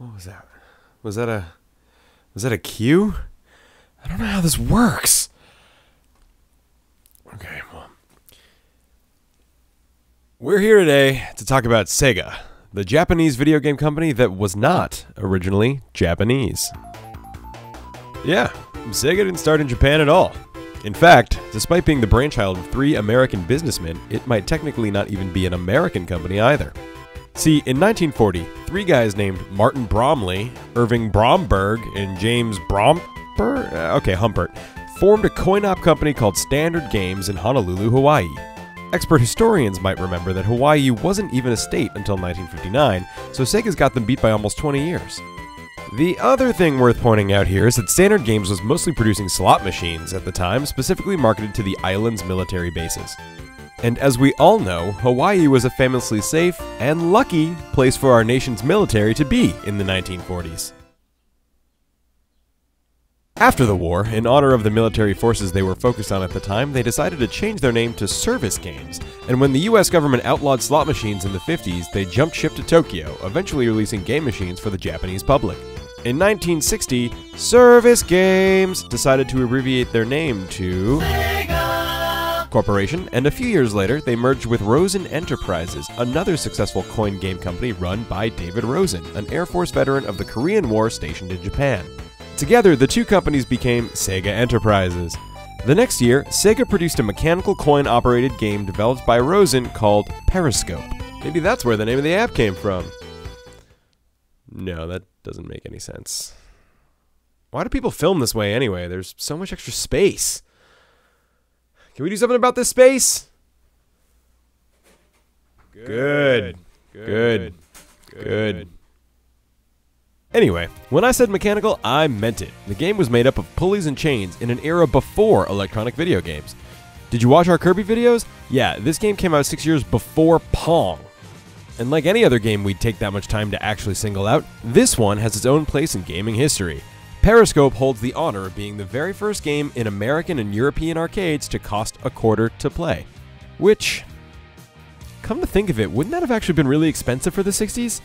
What was that? Was that a cue? I don't know how this works. Okay, well. We're here today to talk about Sega, the Japanese video game company that was not originally Japanese. Yeah, Sega didn't start in Japan at all. In fact, despite being the brainchild of 3 American businessmen, it might technically not even be an American company either. See, in 1940, 3 guys named Martin Bromley, Irving Bromberg, and James Bromper? Okay, Humpert, formed a coin-op company called Standard Games in Honolulu, Hawaii. Expert historians might remember that Hawaii wasn't even a state until 1959, so Sega's got them beat by almost 20 years. The other thing worth pointing out here is that Standard Games was mostly producing slot machines at the time, specifically marketed to the island's military bases. And as we all know, Hawaii was a famously safe and lucky place for our nation's military to be in the 1940s. After the war, in honor of the military forces they were focused on at the time, they decided to change their name to Service Games, and when the US government outlawed slot machines in the 50s, they jumped ship to Tokyo, eventually releasing game machines for the Japanese public. In 1960, Service Games decided to abbreviate their name to Sega Corporation, and a few years later, they merged with Rosen Enterprises, another successful coin game company run by David Rosen, an Air Force veteran of the Korean War stationed in Japan. Together, the 2 companies became Sega Enterprises. The next year, Sega produced a mechanical coin-operated game developed by Rosen called Periscope. Maybe that's where the name of the app came from. No, that doesn't make any sense. Why do people film this way anyway? There's so much extra space. Can we do something about this space? Good. Good. Anyway, when I said mechanical, I meant it. The game was made up of pulleys and chains in an era before electronic video games. Did you watch our Kirby videos? Yeah, this game came out 6 years before Pong. And like any other game we'd take that much time to actually single out, this one has its own place in gaming history. Periscope holds the honor of being the very first game in American and European arcades to cost a quarter to play. Which, come to think of it, wouldn't that have actually been really expensive for the 60s?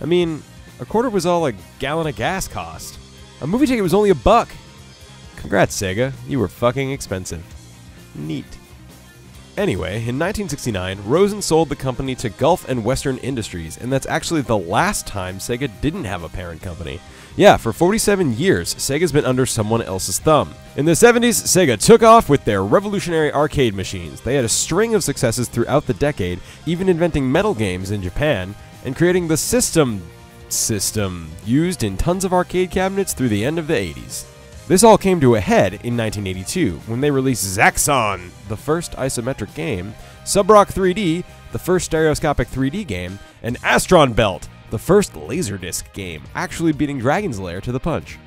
I mean, a quarter was all a gallon of gas cost. A movie ticket was only $1. Congrats, Sega, you were fucking expensive. Neat. Anyway, in 1969, Rosen sold the company to Gulf and Western Industries, and that's actually the last time Sega didn't have a parent company. Yeah, for 47 years, Sega's been under someone else's thumb. In the 70s, Sega took off with their revolutionary arcade machines. They had a string of successes throughout the decade, even inventing metal games in Japan, and creating the system used in tons of arcade cabinets through the end of the 80s. This all came to a head in 1982 when they released Zaxxon, the first isometric game, Subrock 3D, the first stereoscopic 3D game, and Astron Belt, the first Laserdisc game, actually beating Dragon's Lair to the punch.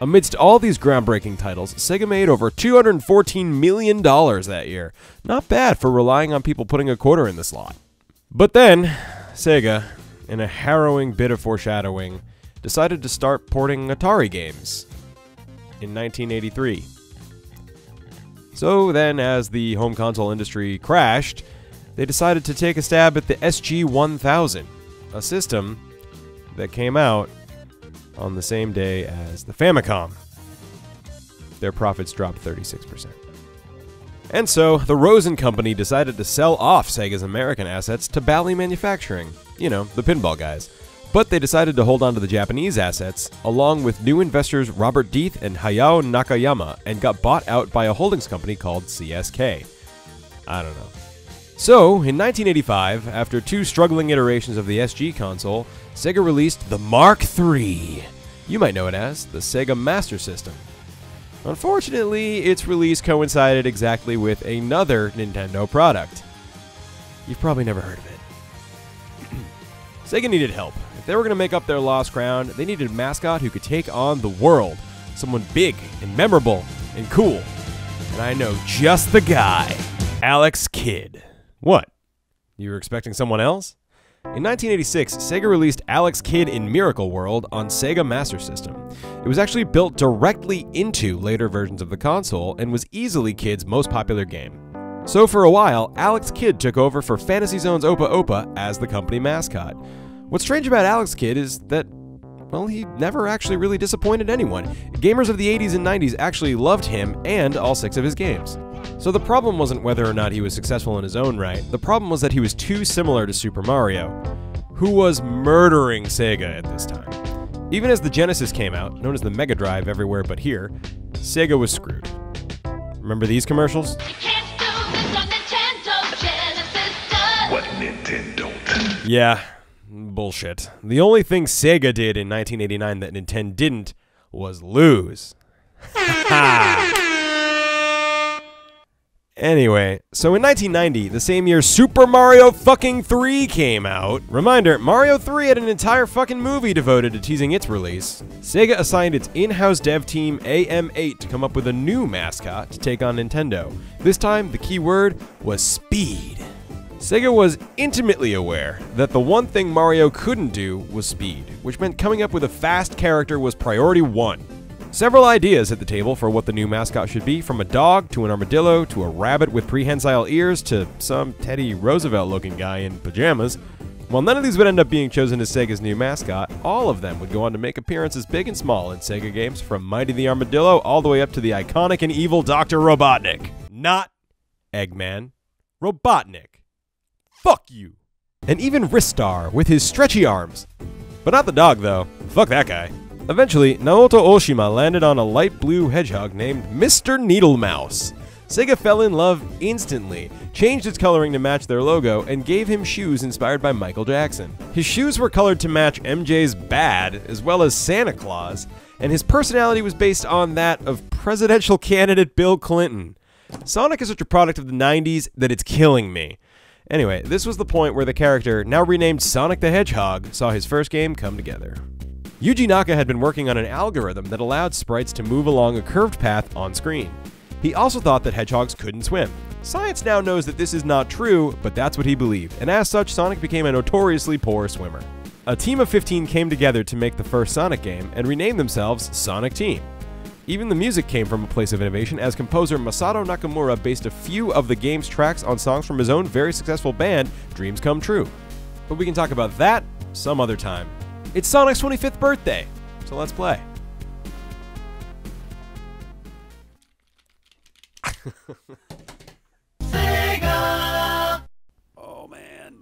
Amidst all these groundbreaking titles, Sega made over $214 million that year. Not bad for relying on people putting a quarter in the slot. But then, Sega, in a harrowing bit of foreshadowing, decided to start porting Atari games in 1983. So then, as the home console industry crashed, they decided to take a stab at the SG-1000, a system that came out on the same day as the Famicom. Their profits dropped 36%. And so, the Rosen Company decided to sell off Sega's American assets to Bally Manufacturing, you know, the pinball guys. But they decided to hold on to the Japanese assets, along with new investors Robert Death and Hayao Nakayama, and got bought out by a holdings company called CSK. I don't know. So, in 1985, after 2 struggling iterations of the SG console, Sega released the Mark III. You might know it as the Sega Master System. Unfortunately, its release coincided exactly with another Nintendo product. You've probably never heard of it. Sega needed help. If they were going to make up their lost ground, they needed a mascot who could take on the world. Someone big and memorable and cool. And I know just the guy, Alex Kidd. What? You were expecting someone else? In 1986, Sega released Alex Kidd in Miracle World on Sega Master System. It was actually built directly into later versions of the console and was easily Kidd's most popular game. So for a while, Alex Kidd took over for Fantasy Zone's Opa Opa as the company mascot. What's strange about Alex Kidd is that well, he never actually really disappointed anyone. Gamers of the 80s and 90s actually loved him and all 6 of his games. So the problem wasn't whether or not he was successful in his own right, the problem was that he was too similar to Super Mario, who was murdering Sega at this time. Even as the Genesis came out, known as the Mega Drive everywhere but here, Sega was screwed. Remember these commercials? You can't do this on Nintendo, Genesis does. What Nintendo? Yeah, bullshit. The only thing Sega did in 1989 that Nintendo didn't was lose. Anyway, so in 1990, the same year Super Mario fucking 3 came out. Reminder, Mario 3 had an entire fucking movie devoted to teasing its release. Sega assigned its in-house dev team AM8 to come up with a new mascot to take on Nintendo. This time, the key word was speed. Sega was intimately aware that the one thing Mario couldn't do was speed, which meant coming up with a fast character was priority 1. Several ideas hit the table for what the new mascot should be, from a dog, to an armadillo, to a rabbit with prehensile ears, to some Teddy Roosevelt-looking guy in pajamas. While none of these would end up being chosen as Sega's new mascot, all of them would go on to make appearances big and small in Sega games, from Mighty the Armadillo all the way up to the iconic and evil Dr. Robotnik. Not Eggman. Robotnik. Fuck you. And even Ristar with his stretchy arms. But not the dog, though. Fuck that guy. Eventually, Naoto Oshima landed on a light blue hedgehog named Mr. Needlemouse. Sega fell in love instantly, changed its coloring to match their logo, and gave him shoes inspired by Michael Jackson. His shoes were colored to match MJ's Bad, as well as Santa Claus, and his personality was based on that of presidential candidate Bill Clinton. Sonic is such a product of the 90s that it's killing me. Anyway, this was the point where the character, now renamed Sonic the Hedgehog, saw his first game come together. Yuji Naka had been working on an algorithm that allowed sprites to move along a curved path on screen. He also thought that hedgehogs couldn't swim. Science now knows that this is not true, but that's what he believed, and as such, Sonic became a notoriously poor swimmer. A team of 15 came together to make the first Sonic game and renamed themselves Sonic Team. Even the music came from a place of innovation, as composer Masato Nakamura based a few of the game's tracks on songs from his own very successful band, Dreams Come True. But we can talk about that some other time. It's Sonic's 25th birthday, so let's play. Sega! Oh, man.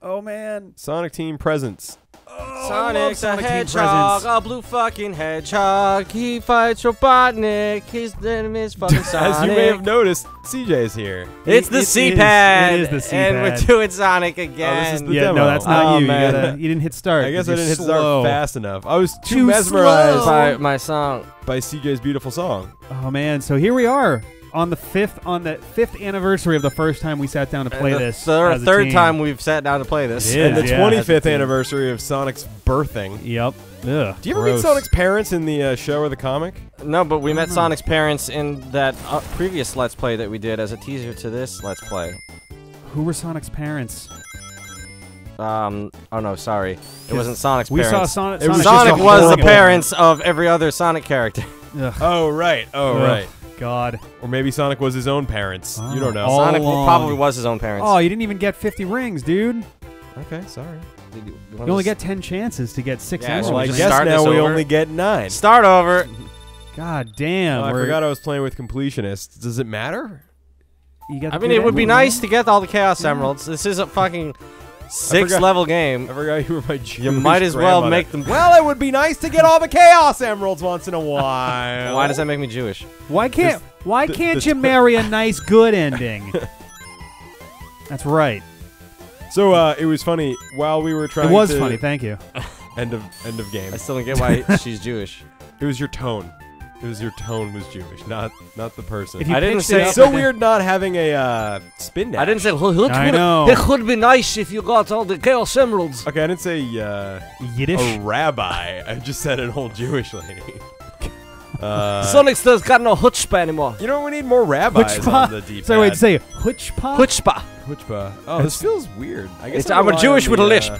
Oh, man. Sonic Team presents. Oh, Sonic's a hedgehog, a blue fucking hedgehog. He fights Robotnik. His name is fucking Sonic. As you may have noticed, CJ's here. It's the C-Pad. It is the C-Pad. And we're doing Sonic again. Oh, this is the demo. No, that's not you. Man. You didn't hit start. I guess I didn't hit start fast enough. I was too mesmerized by my song. By CJ's beautiful song. Oh, man. So here we are. On the fifth anniversary of the first time we sat down to play this. The third time we've sat down to play this. And the 25th anniversary of Sonic's birthing. Yep. Ugh, do you ever meet Sonic's parents in the show or the comic? No, but we met Sonic's parents in that previous Let's Play that we did as a teaser to this Let's Play. Who were Sonic's parents? Oh no, sorry. It wasn't Sonic's parents. We saw Sonic. Sonic was the parents of every other Sonic character. Ugh. Oh, right. Oh, right. God. Or maybe Sonic was his own parents. Oh, you don't know. Sonic probably was his own parents. Oh, you didn't even get 50 rings, dude. Okay, sorry. You only get 10 chances to get 6 emeralds. Well, I guess now we only get 9. Start over. God damn. I forgot I was playing with completionists. Does it matter? I mean, it would be nice to get all the Chaos Emeralds. This is a fucking 6-level game. I forgot you were my Jewish grandmother. You might as well make them. Well, it would be nice to get all the Chaos Emeralds once in a while. Why does that make me Jewish? Why can't you marry a nice good ending? That's right. So it was funny while we were trying. It was funny. Thank you. End of game. I still don't get why she's Jewish. It was your tone. It was your tone was Jewish, not the person. I didn't say. It's so weird not having a spin dash. I didn't say. I know. It would be nice if you got all the Chaos Emeralds. Okay, I didn't say Yiddish. A rabbi. I just said an old Jewish lady. Sonic still's got no chutzpah anymore. You know we need more rabbis on the D-pad. So wait, say chutzpah. Chutzpah. Oh, this feels weird. I guess I'm a Jewish with a lisp.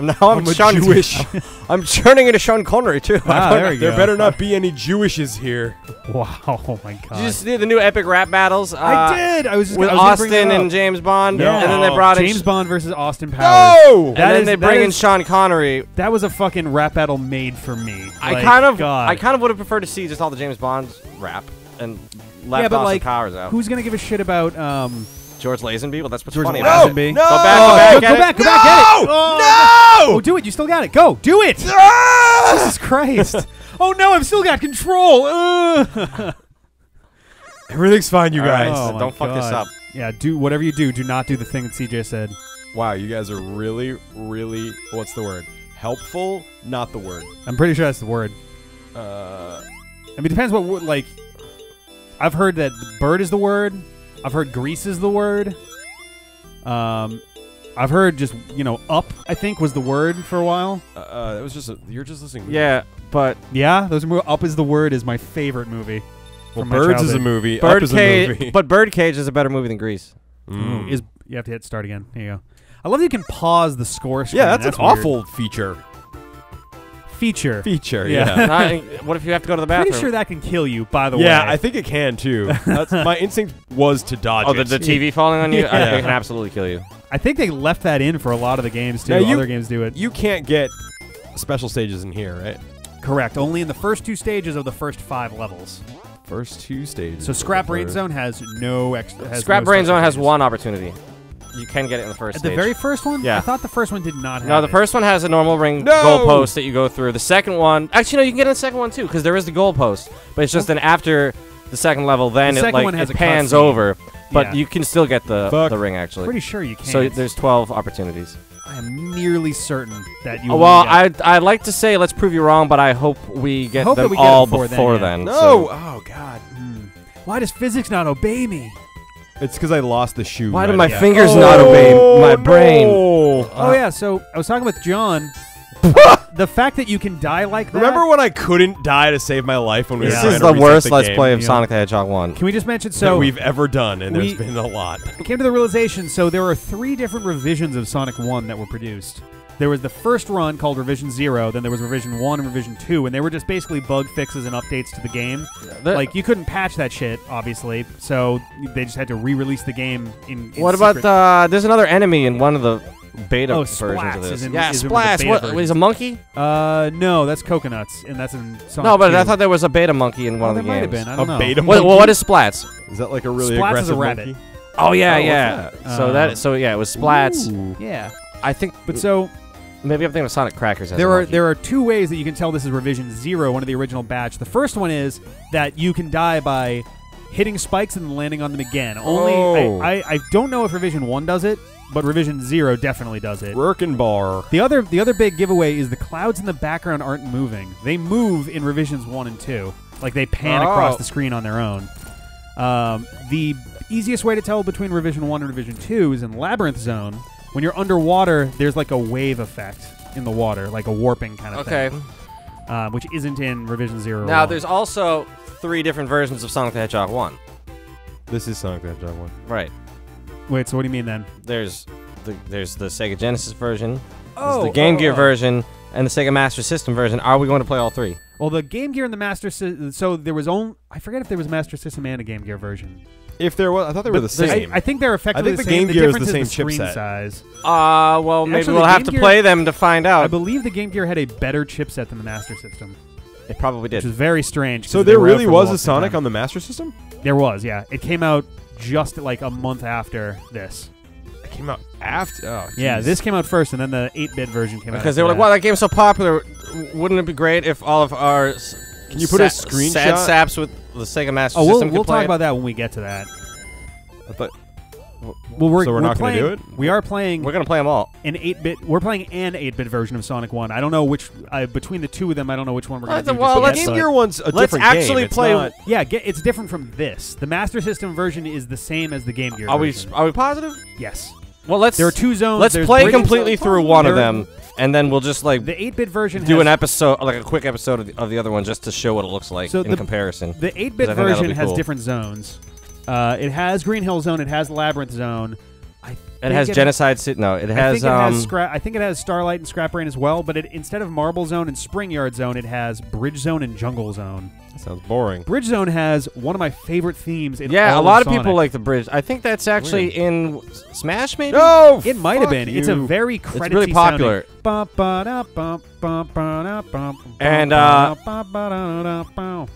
Now I'm Jewish. I'm turning into Sean Connery too. Ah, there we go. There better not be any Jewishes here. Wow! Oh my God! Did you see the new epic rap battles? I did. I was just with Austin and James Bond, and then they brought James Bond versus Austin Powers. No! And then they bring in Sean Connery. That was a fucking rap battle made for me. I kind of would have preferred to see just all the James Bond rap and left Austin Powers out. Who's gonna give a shit about? George Lazenby? Well, that's what's funny. Lazenby. No! Go back, go back, go back, get it! Oh, no! Oh, do it. You still got it. Go. Do it! Ah! Jesus Christ. Oh, no, I've still got control. Everything's fine, you guys. Right, oh, don't fuck this up. Yeah, do whatever you do. Do not do the thing that CJ said. Wow, you guys are really, really, what's the word? Helpful? Not the word. I'm pretty sure that's the word. I mean, it depends what, like, I've heard that bird is the word. I've heard grease is the word. I've heard just, you know, up, I think, was the word for a while. It was just, you're just listening. Yeah, but. Yeah, those Up is the Word is my favorite movie. Well, Birds is a movie. Up is a movie. But Birdcage is a better movie than Grease. Mm. You have to hit start again. There you go. I love that you can pause the score screen. Yeah, that's an awful feature. Yeah. What if you have to go to the bathroom? Pretty sure that can kill you, by the way. Yeah, I think it can, too. That's, my instinct was to dodge it. Oh, the TV falling on you? Yeah. I think it can absolutely kill you. I think they left that in for a lot of the games, too. Other games do it. You can't get special stages in here, right? Correct. Only in the first two stages of the first 5 levels. First 2 stages. So Scrap Brain Zone has no extra... Scrap Brain Zone has one opportunity. You can get it in the first stage. The very first one? Yeah. I thought the first one did not have it. No, the first one has a normal ring goalpost that you go through. The second one... Actually, no, you can get in the second one, too, because there is the goalpost. But it's just then after the second level, then the it pans over. But you can still get the ring, actually. Pretty sure you can. So there's 12 opportunities. I am nearly certain that you I'd like to say let's prove you wrong, but I hope we get them all before then. No! Oh, God. Mm. Why does physics not obey me? It's because I lost the shoe. Why do my fingers not obey my brain? Oh, yeah. So I was talking with John. The fact that you can die like that. Remember when I couldn't die to save my life when we were trying to reset the game? This is the worst Let's Play of Sonic the Hedgehog 1. Can we just mention that we've ever done, and there's been a lot. I came to the realization, so there were 3 different revisions of Sonic 1 that were produced. There was the first run called Revision 0, then there was Revision 1 and Revision 2, and they were just basically bug fixes and updates to the game. Yeah, like, you couldn't patch that shit, obviously, so they just had to re-release the game in What secret. About there's another enemy in one of the beta versions of this. Is in, yeah, Splash. What, is a monkey? No, that's Coconuts, and that's in Sonic No, but 2. I thought there was a beta monkey in one of the games. Might have been, I don't know. Beta monkey? Well, what is Splats? Is that like a really Splats aggressive monkey? Oh, yeah, yeah. So, yeah, it was Splats. Ooh. Yeah. I think, but so... Maybe I'm thinking of Sonic Crackers. There are 2 ways that you can tell this is Revision 0, one of the original batch. The first one is that you can die by hitting spikes and landing on them again. I don't know if Revision 1 does it, but Revision 0 definitely does it. Rurkenbar. The other big giveaway is the clouds in the background aren't moving. They move in Revisions 1 and 2. Like they pan across the screen on their own. The easiest way to tell between Revision 1 and Revision 2 is in Labyrinth Zone. When you're underwater, there's like a wave effect in the water, like a warping kind of thing. Okay. Which isn't in Revision 0. Now, there's also 3 different versions of Sonic the Hedgehog 1. This is Sonic the Hedgehog 1. Right. Wait, so what do you mean then? There's the Sega Genesis version, there's the Game Gear version, and the Sega Master System version. Are we going to play all 3? Well, the Game Gear and the Master System... So there was only... I forget if there was a Master System and a Game Gear version. If there was, I thought they were the same. I think they're effectively the same. I think the Game Gear is the same chipset. Size. Well, maybe we'll have to play them to find out. I believe the Game Gear had a better chipset than the Master System. It probably did. Which is very strange. So there really was a Sonic on the Master System? There was, yeah. It came out just like a month after this. It came out after? Oh, geez. Yeah, this came out first, and then the 8-bit version came out. Because they were like, wow, that game's so popular. Wouldn't it be great if all of our... Can you put a screenshot? Sad saps with the Sega Master System. We'll talk about that when we get to that. We're not going to do it? We are playing... We're going to play them all. We're playing an 8-bit version of Sonic 1. I don't know which... between the 2 of them, I don't know which one we're going to do. Well, let's Game Gear one's a different game. Let's actually play... yeah, it's different from this. The Master System version is the same as the Game Gear version. Are we positive? Yes. Well, let's... There are 2 zones. Let's play completely through one of them. And then we'll just like the 8-bit version do an episode, like a quick episode of the other one, just to show what it looks like so in comparison. The 8-bit version has different zones. It has Green Hill Zone. It has Labyrinth Zone. I think it has Starlight and Scrap Brain as well, but instead of Marble Zone and Spring Yard Zone, it has Bridge Zone and Jungle Zone. That sounds boring. Bridge Zone has one of my favorite themes in all of Sonic. A lot of people like the bridge. I think that's actually in Smash, maybe? No! It might have been. It's a very credity. It's really popular. And,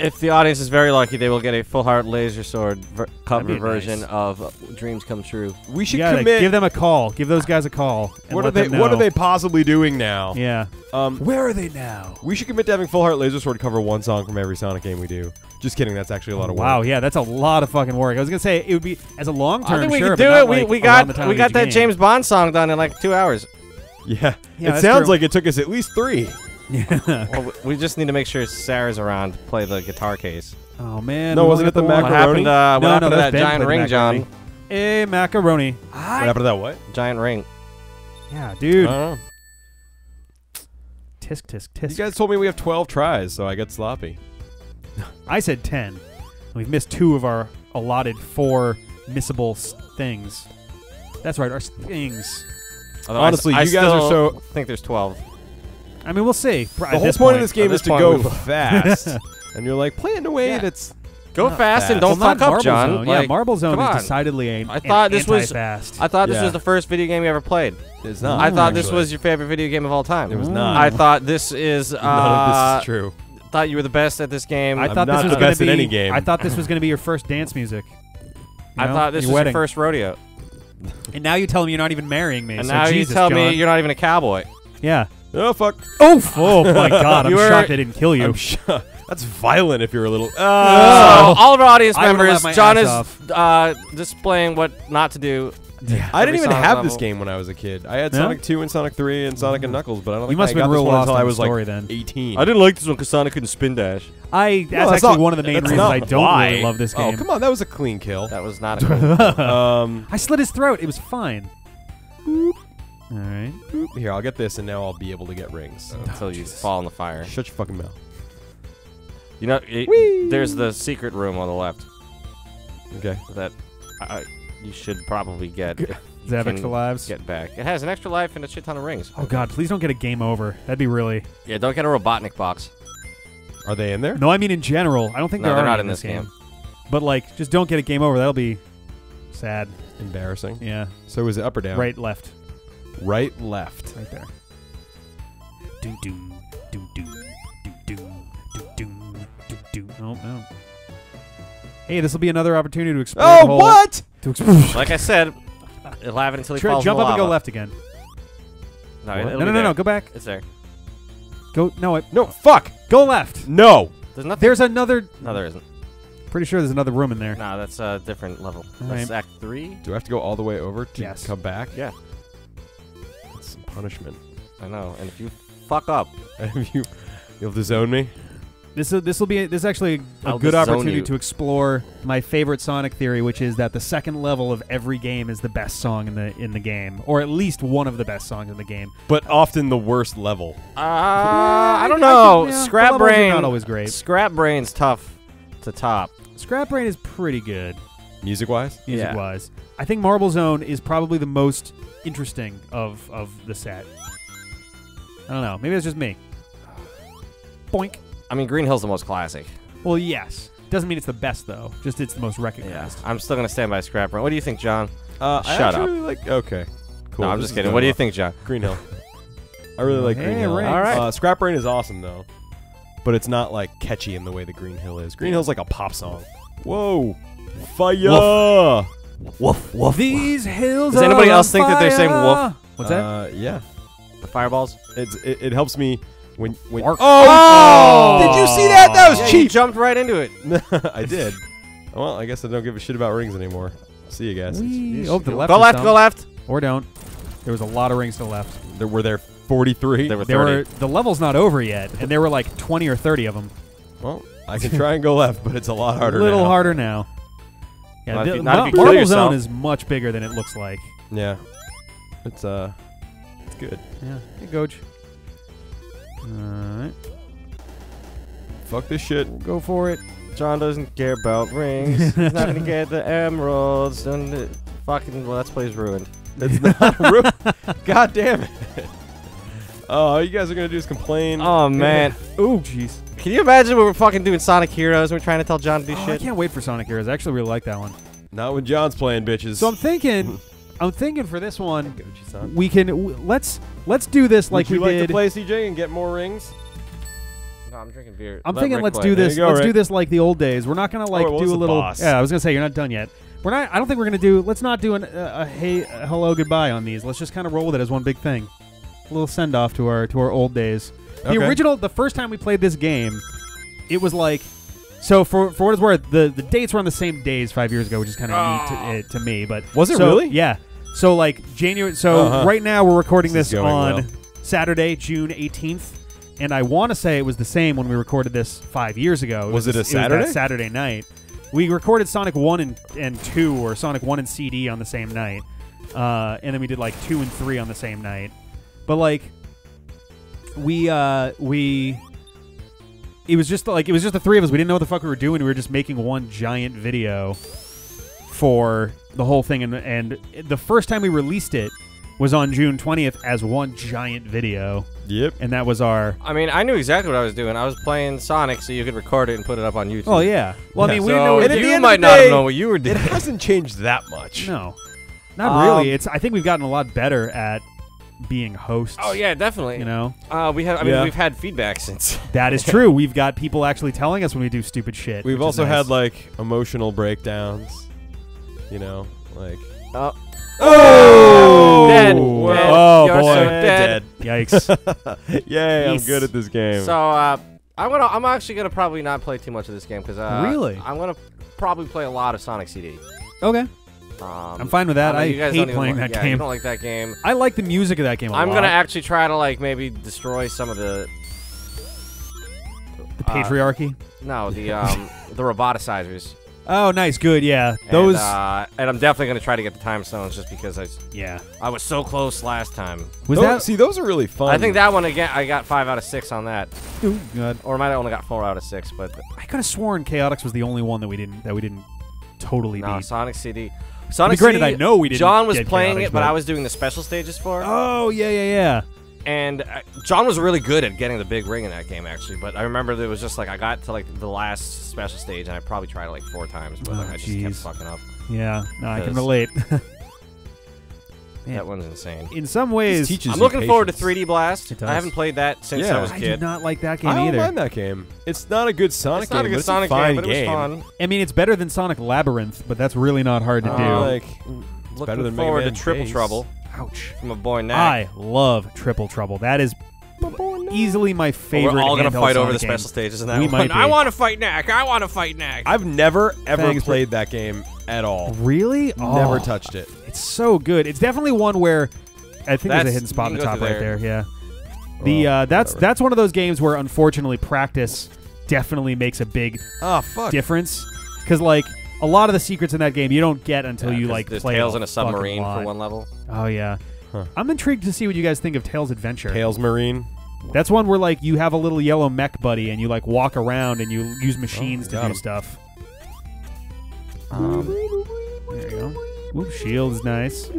if the audience is very lucky, they will get a Full Heart Laser Sword cover version of Dreams Come True. We should commit. Give them a call. Give those guys a call. And what are they possibly doing now? Yeah. Where are they now? We should commit to having Full Heart Laser Sword cover one song from every Sonic game we do. Just kidding. That's actually a lot of work. Wow. Yeah, that's a lot of fucking work. I was gonna say it would be as a long term. I think we could do it. We got that James Bond song done in like 2 hours. Yeah. It sounds like it took us at least 3. Yeah. Well, we just need to make sure Sarah's around to play the guitar case. Oh, man. No, wasn't it the macaroni? What happened to that giant ring, John? Hey, macaroni. What happened to that what? Giant ring. Yeah, dude. I don't know. Tisk, tisk, tisk. You guys told me we have 12 tries, so I got sloppy. I said 10. We've missed 2 of our allotted 4 missable things. That's right, our things. Although honestly, you guys are so... I think there's 12. I mean, we'll see. The whole point of this game is to go fast, and you're like playing in a way that's go fast and don't fuck up, John. Yeah, Marble Zone is decidedly anti-fast. I thought this was the first video game you ever played. It's not. I thought this was your favorite video game of all time. It was not. I thought this is. None of this is true. Thought you were the best at this game. I thought this was the best at any game. I thought this was going to be your first dance music. I thought this was your first rodeo. And now you tell me you're not even marrying me. And now you tell me you're not even a cowboy. Yeah. Oh, fuck. Oh, oh my God. I'm shocked they didn't kill you. That's violent if you're a little... So, all of our audience members, John is displaying what not to do. Yeah. I didn't even have this game when I was a kid. I had Sonic 2 and Sonic 3 and Sonic and Knuckles, but I don't think I got this one until I was like 18. I didn't like this one because Sonic couldn't spin dash. That's actually one of the main reasons I don't really love this game. Oh, come on. That was a clean kill. That was not a clean kill. I slit his throat. It was fine. Boop. All right. Here, I'll get this, and now I'll be able to get rings until you fall in the fire. Shut your fucking mouth. You know, there's the secret room on the left. Okay. That you should probably get. Does it have extra lives? Get back. It has an extra life and a shit ton of rings. Oh God! Please don't get a game over. That'd be really. Yeah, don't get a Robotnik box. Are they in there? No, I mean in general. I don't think they're not in this game. But like, just don't get a game over. That'll be sad. Embarrassing. Yeah. So is it up or down? Right, left. Right, left. Right there. Doom, doom, doom, doom, doom, doom, doom. Oh, no. Hey, this will be another opportunity to explore. Oh, the whole what? Like I said, it'll have it until he falls. Jump up and go left again. No, go back. It's there. Go. No, fuck. Go left. No. There's nothing. There's another. No, there isn't. Pretty sure there's another room in there. No, that's a different level. That's Act 3. Do I have to go all the way over to come back? Yeah. Punishment. I know, and if you fuck up, you'll disown me. This is actually a good opportunity to explore my favorite Sonic theory, which is that the second level of every game is the best song in the game, or at least one of the best songs in the game. But often the worst level. I don't know. Scrap Brain not always great. Scrap Brain's tough to top. Scrap Brain is pretty good. Music-wise? Music-wise. Yeah. I think Marble Zone is probably the most interesting of the set. I don't know. Maybe that's just me. Boink. I mean, Green Hill's the most classic. Well, yes. Doesn't mean it's the best, though. Just it's the most recognized. Yeah. I'm still going to stand by Scrap Brain. What do you think, John? Shut up. Okay. Cool. No, I'm just kidding. What do you think, John? Green Hill. I really like Green Hill. All right. Scrap Brain is awesome, though. But it's not, like, catchy in the way that Green Hill is. Green Hill's like a pop song. Whoa. Fire! Woof, woof, woof. These hills. Does anybody else think that they're saying woof? What's that? Yeah, the fireballs. It helps me when. Oh! Did you see that? That was cheap. You jumped right into it. I did. Well, I guess I don't give a shit about rings anymore. See you guys. Oh, the left. Go left. Go left. Or don't. There was a lot of rings to the left. There were 43. There were 30. The level's not over yet, and there were like 20 or 30 of them. Well, I can try and go left, but it's a lot harder. Harder now. Yeah, the Marble Zone is much bigger than it looks like. Yeah, it's good. Yeah, hey, Goj. All right, fuck this shit. We'll go for it. John doesn't care about rings. He's not gonna get the emeralds. And Fucking, well, that play's ruined. It's not ruined. God damn it. Oh, all you guys are going to do is complain. Oh, man. Ooh, jeez. Can you imagine when we're fucking doing Sonic Heroes and we're trying to tell John to do shit? I can't wait for Sonic Heroes. I actually really like that one. Not when John's playing, bitches. So I'm thinking for this one, we can let's do this like we did. Would you like to play, CJ, and get more rings? No, I'm drinking beer. I'm thinking let's do this. Let's do this like the old days. We're not gonna like do a little. Yeah, I was gonna say you're not done yet. We're not. I don't think we're gonna do. Let's not do a hey, hello, goodbye on these. Let's just kind of roll with it as one big thing. A little send off to our old days. Okay. The original, the first time we played this game, it was like. So for what it's worth, the dates were on the same days 5 years ago, which is kind of neat to me. But was it really? Yeah. So like January. So right now we're recording this on Saturday, June 18th, and I want to say it was the same when we recorded this 5 years ago. Was it a Saturday? It was that Saturday night. We recorded Sonic 1 and 2, or Sonic 1 and CD on the same night, and then we did like 2 and 3 on the same night. But like we. It was just like the three of us. We didn't know what the fuck we were doing. We were just making one giant video for the whole thing, and the first time we released it was on June 20th as one giant video. Yep. And that was our. I mean, I knew exactly what I was doing. I was playing Sonic, so you could record it and put it up on YouTube. Oh yeah. Well, I mean, we didn't know. What you might not have known what you were doing. It hasn't changed that much. No, not really. It's. I think we've gotten a lot better at. Being hosts. Oh yeah, definitely. You know, we have. I mean, we've had feedback since. That is true. We've got people actually telling us when we do stupid shit. We've also had like emotional breakdowns. You know, like. Oh! Dead. Whoa. Dead. Oh you're boy! So dead. Yikes! Yay! I'm good at this game. So I'm actually gonna probably not play too much of this game because really, I'm gonna probably play a lot of Sonic CD. Okay. I'm fine with that. I hate playing that game. I don't like that game. I like the music of that game a lot. I'm going to actually try to like maybe destroy some of the patriarchy? No, the roboticizers. Oh, nice. Good. Yeah. Those and I'm definitely going to try to get the time stones just because I was so close last time. See, those are really fun. I think that one again I got 5 out of 6 on that. Ooh, God. Or I might have only got 4 out of 6, but I could have sworn Chaotix was the only one that we didn't totally beat. Sonic CD. Sonic CD, granted, I know we didn't. John was playing it, but I was doing the special stages for it. Oh yeah. And John was really good at getting the big ring in that game, actually. But I remember there was just like I got to like the last special stage, and I probably tried it like 4 times, but like, I just kept fucking up. Yeah, no, I can relate. Man, that one's insane. In some ways, I'm looking forward to 3D Blast. I haven't played that since I was a kid. I did not like that game either. I don't mind that game. It's not a good Sonic game. It's not a good Sonic game, but it was fun. I mean, it's better than Sonic Labyrinth, but that's really not hard to do. Like, looking forward to Triple Trouble. Ouch. From a boy Knack. I love Triple Trouble. That is easily my favorite. We're all gonna fight over the special stages in that one. I want to fight Knack. I want to fight Knack. I've never ever played that game at all. Really? Never touched it. It's so good. It's definitely one where I think there's a hidden spot in the top right there. Yeah, that's one of those games where unfortunately practice definitely makes a big difference because like a lot of the secrets in that game you don't get until you like play Tails in a submarine for one level. Oh yeah, I'm intrigued to see what you guys think of Tails Adventure. Tails Marine. That's one where like you have a little yellow mech buddy and you like walk around and you use machines to do stuff. There you go. Ooh, shield's nice. I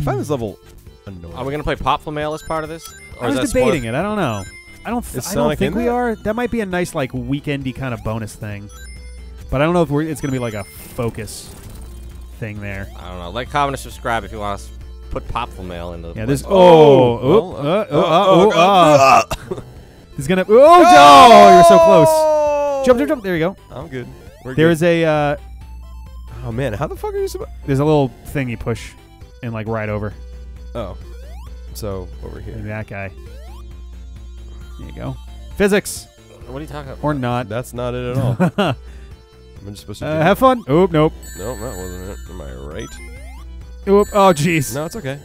find this level annoying. Are we going to play Popful Mail as part of this? Or I was debating it. I don't know. I don't think we are. That might be a nice, like, weekendy kind of bonus thing. But I don't know if it's going to be, like, a focus thing there. I don't know. Like, comment, and subscribe if you want us to put Popful Mail in the... Yeah, this... Oh. He's going to... Oh, you're so close. Jump. There you go. I'm good. There's a... oh, man. How the fuck are you supposed... There's a little thing you push and, like, right over. Oh. So, over here. And that guy. There you go. Physics. What are you talking about? Or not. That's not it at all. I'm just supposed to... have fun. Oh, nope. No, that wasn't it. Am I right? Oop. Oh, jeez. No, it's okay.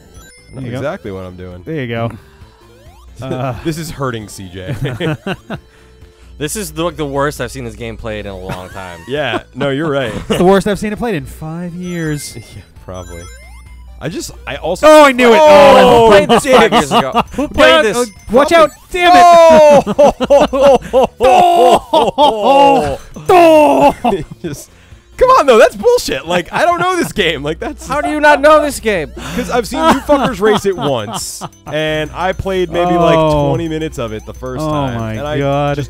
I know exactly what I'm doing. There you go. This is hurting, CJ. This is the worst I've seen this game played in a long time. Yeah, no, you're right. It's the worst I've seen it played in 5 years. Yeah, probably. I also. Oh, I knew it. Oh, I played this 5 years ago. Who played this? Watch out! Damn it! Oh! Just Come on, though. That's bullshit. Like, I don't know this game. Like, that's... How do you not know this game? Because I've seen you fuckers race it once, and I played maybe, like, 20 minutes of it the first time. Oh, my God. It's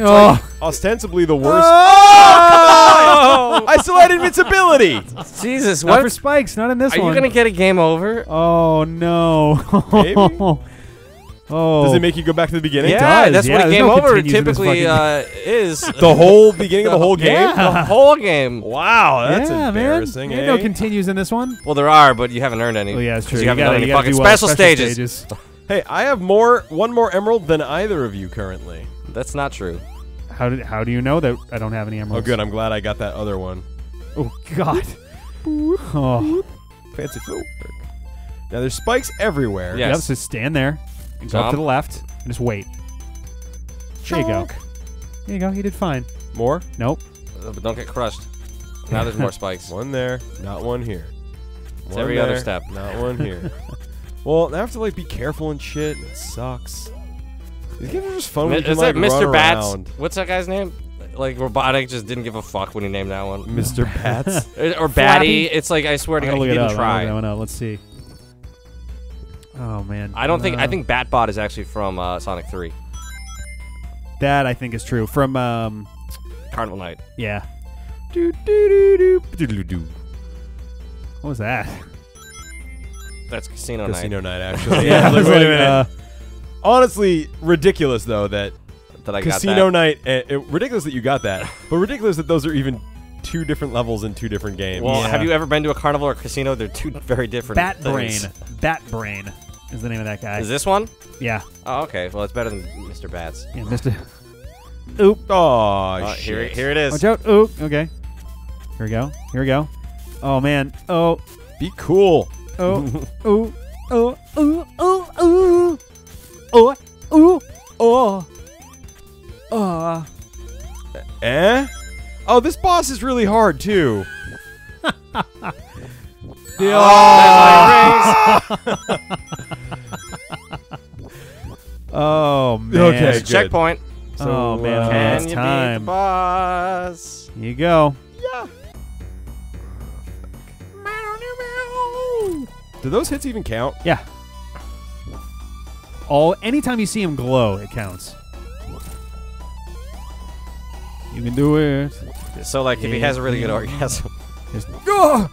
like ostensibly the worst. Oh, come on! I still had invincibility. Jesus, what? Not for spikes, not in this one. Are you gonna get a game over? Oh no. Maybe. Oh. Does it make you go back to the beginning? Yeah, that's what a game over typically is. The whole beginning of the whole game? Yeah. The whole game. Wow, that's embarrassing. Man. There's no continues in this one. Well, there are, but you haven't earned any. Well, yeah, that's true. You haven't done any fucking special stages. Hey, I have one more emerald than either of you currently. That's not true. How do you know that I don't have any emeralds? Oh, good. I'm glad I got that other one. Oh, God. Oh. Fancy flute. Now, there's spikes everywhere. Yes. Yep, so stand there. Jump. Go up to the left and just wait. Chunk. There you go. There you go. You did fine. More? Nope. But don't get crushed. Now there's more spikes. One there. Not one here. It's every other step. Not one here. Well, now I have to, like, be careful and shit. It sucks. These games are just fun. Is that like, Mr. Bats? Around. What's that guy's name? Like, Robotnik just didn't give a fuck when he named that one. Mr. Bats? Or Batty. It's like, I swear to God, he didn't try. Let's see. Oh, man. I don't think... I think Batbot is actually from Sonic 3. That, I think, is true. From... Carnival Knight. Yeah. What was that? That's Casino Night. Casino Night, actually. Yeah, like, wait a minute. Honestly, ridiculous though that I Casino Night. Ridiculous that you got that, but ridiculous that those are even two different levels in two different games. Well, have you ever been to a carnival or a casino? They're two very different. Bat Brain is the name of that guy. Is this one? Yeah. Oh, okay. Well, it's better than Mr. Bats. Yeah, Mr. Oop. Oh, shit. Here it is. Watch out. Oop. Okay. Here we go. Here we go. Oh man. Oh. Be cool. Oh. Oh. Oh. Oh. Oh. Oh. Oh, ooh, oh, oh. Eh? Oh, this boss is really hard, too. Oh, man. Okay, checkpoint. So, oh, man. Can you beat the boss? Here you go. Yeah. Do those hits even count? Yeah. Anytime you see him glow, it counts. You can do it. So, like, if he has a really good orgasm. I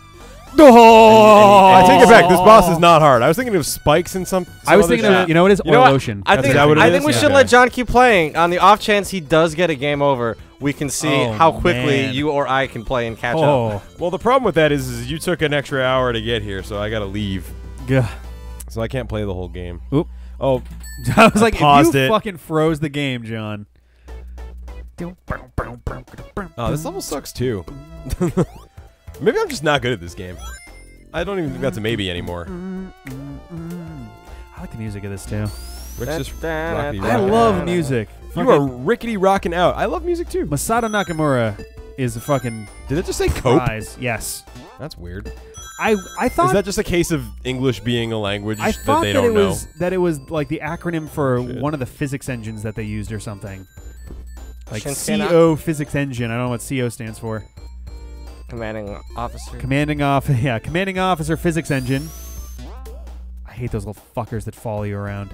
take it back. This boss is not hard. I was thinking of spikes and something. I was thinking of, you know what it is? Oil Ocean. I think we should let John keep playing. On the off chance he does get a game over, we can see how quickly you or I can play and catch up. Well, the problem with that is you took an extra hour to get here, so I got to leave. So I can't play the whole game. Oop. Oh, I was like, if you fucking froze the game, John. Oh, this level sucks too. Maybe I'm just not good at this game. I don't even think that's a maybe anymore. I like the music of this too. Rick's just I love music. You are rickety rocking out. I love music too. Masato Nakamura is a fucking. Did it just say cope? Yes. That's weird. I thought is that just a case of English being a language that they don't know? That it was like the acronym for one of the physics engines that they used or something. Like CO physics engine. I don't know what CO stands for. Commanding officer. Yeah, commanding officer physics engine. I hate those little fuckers that follow you around.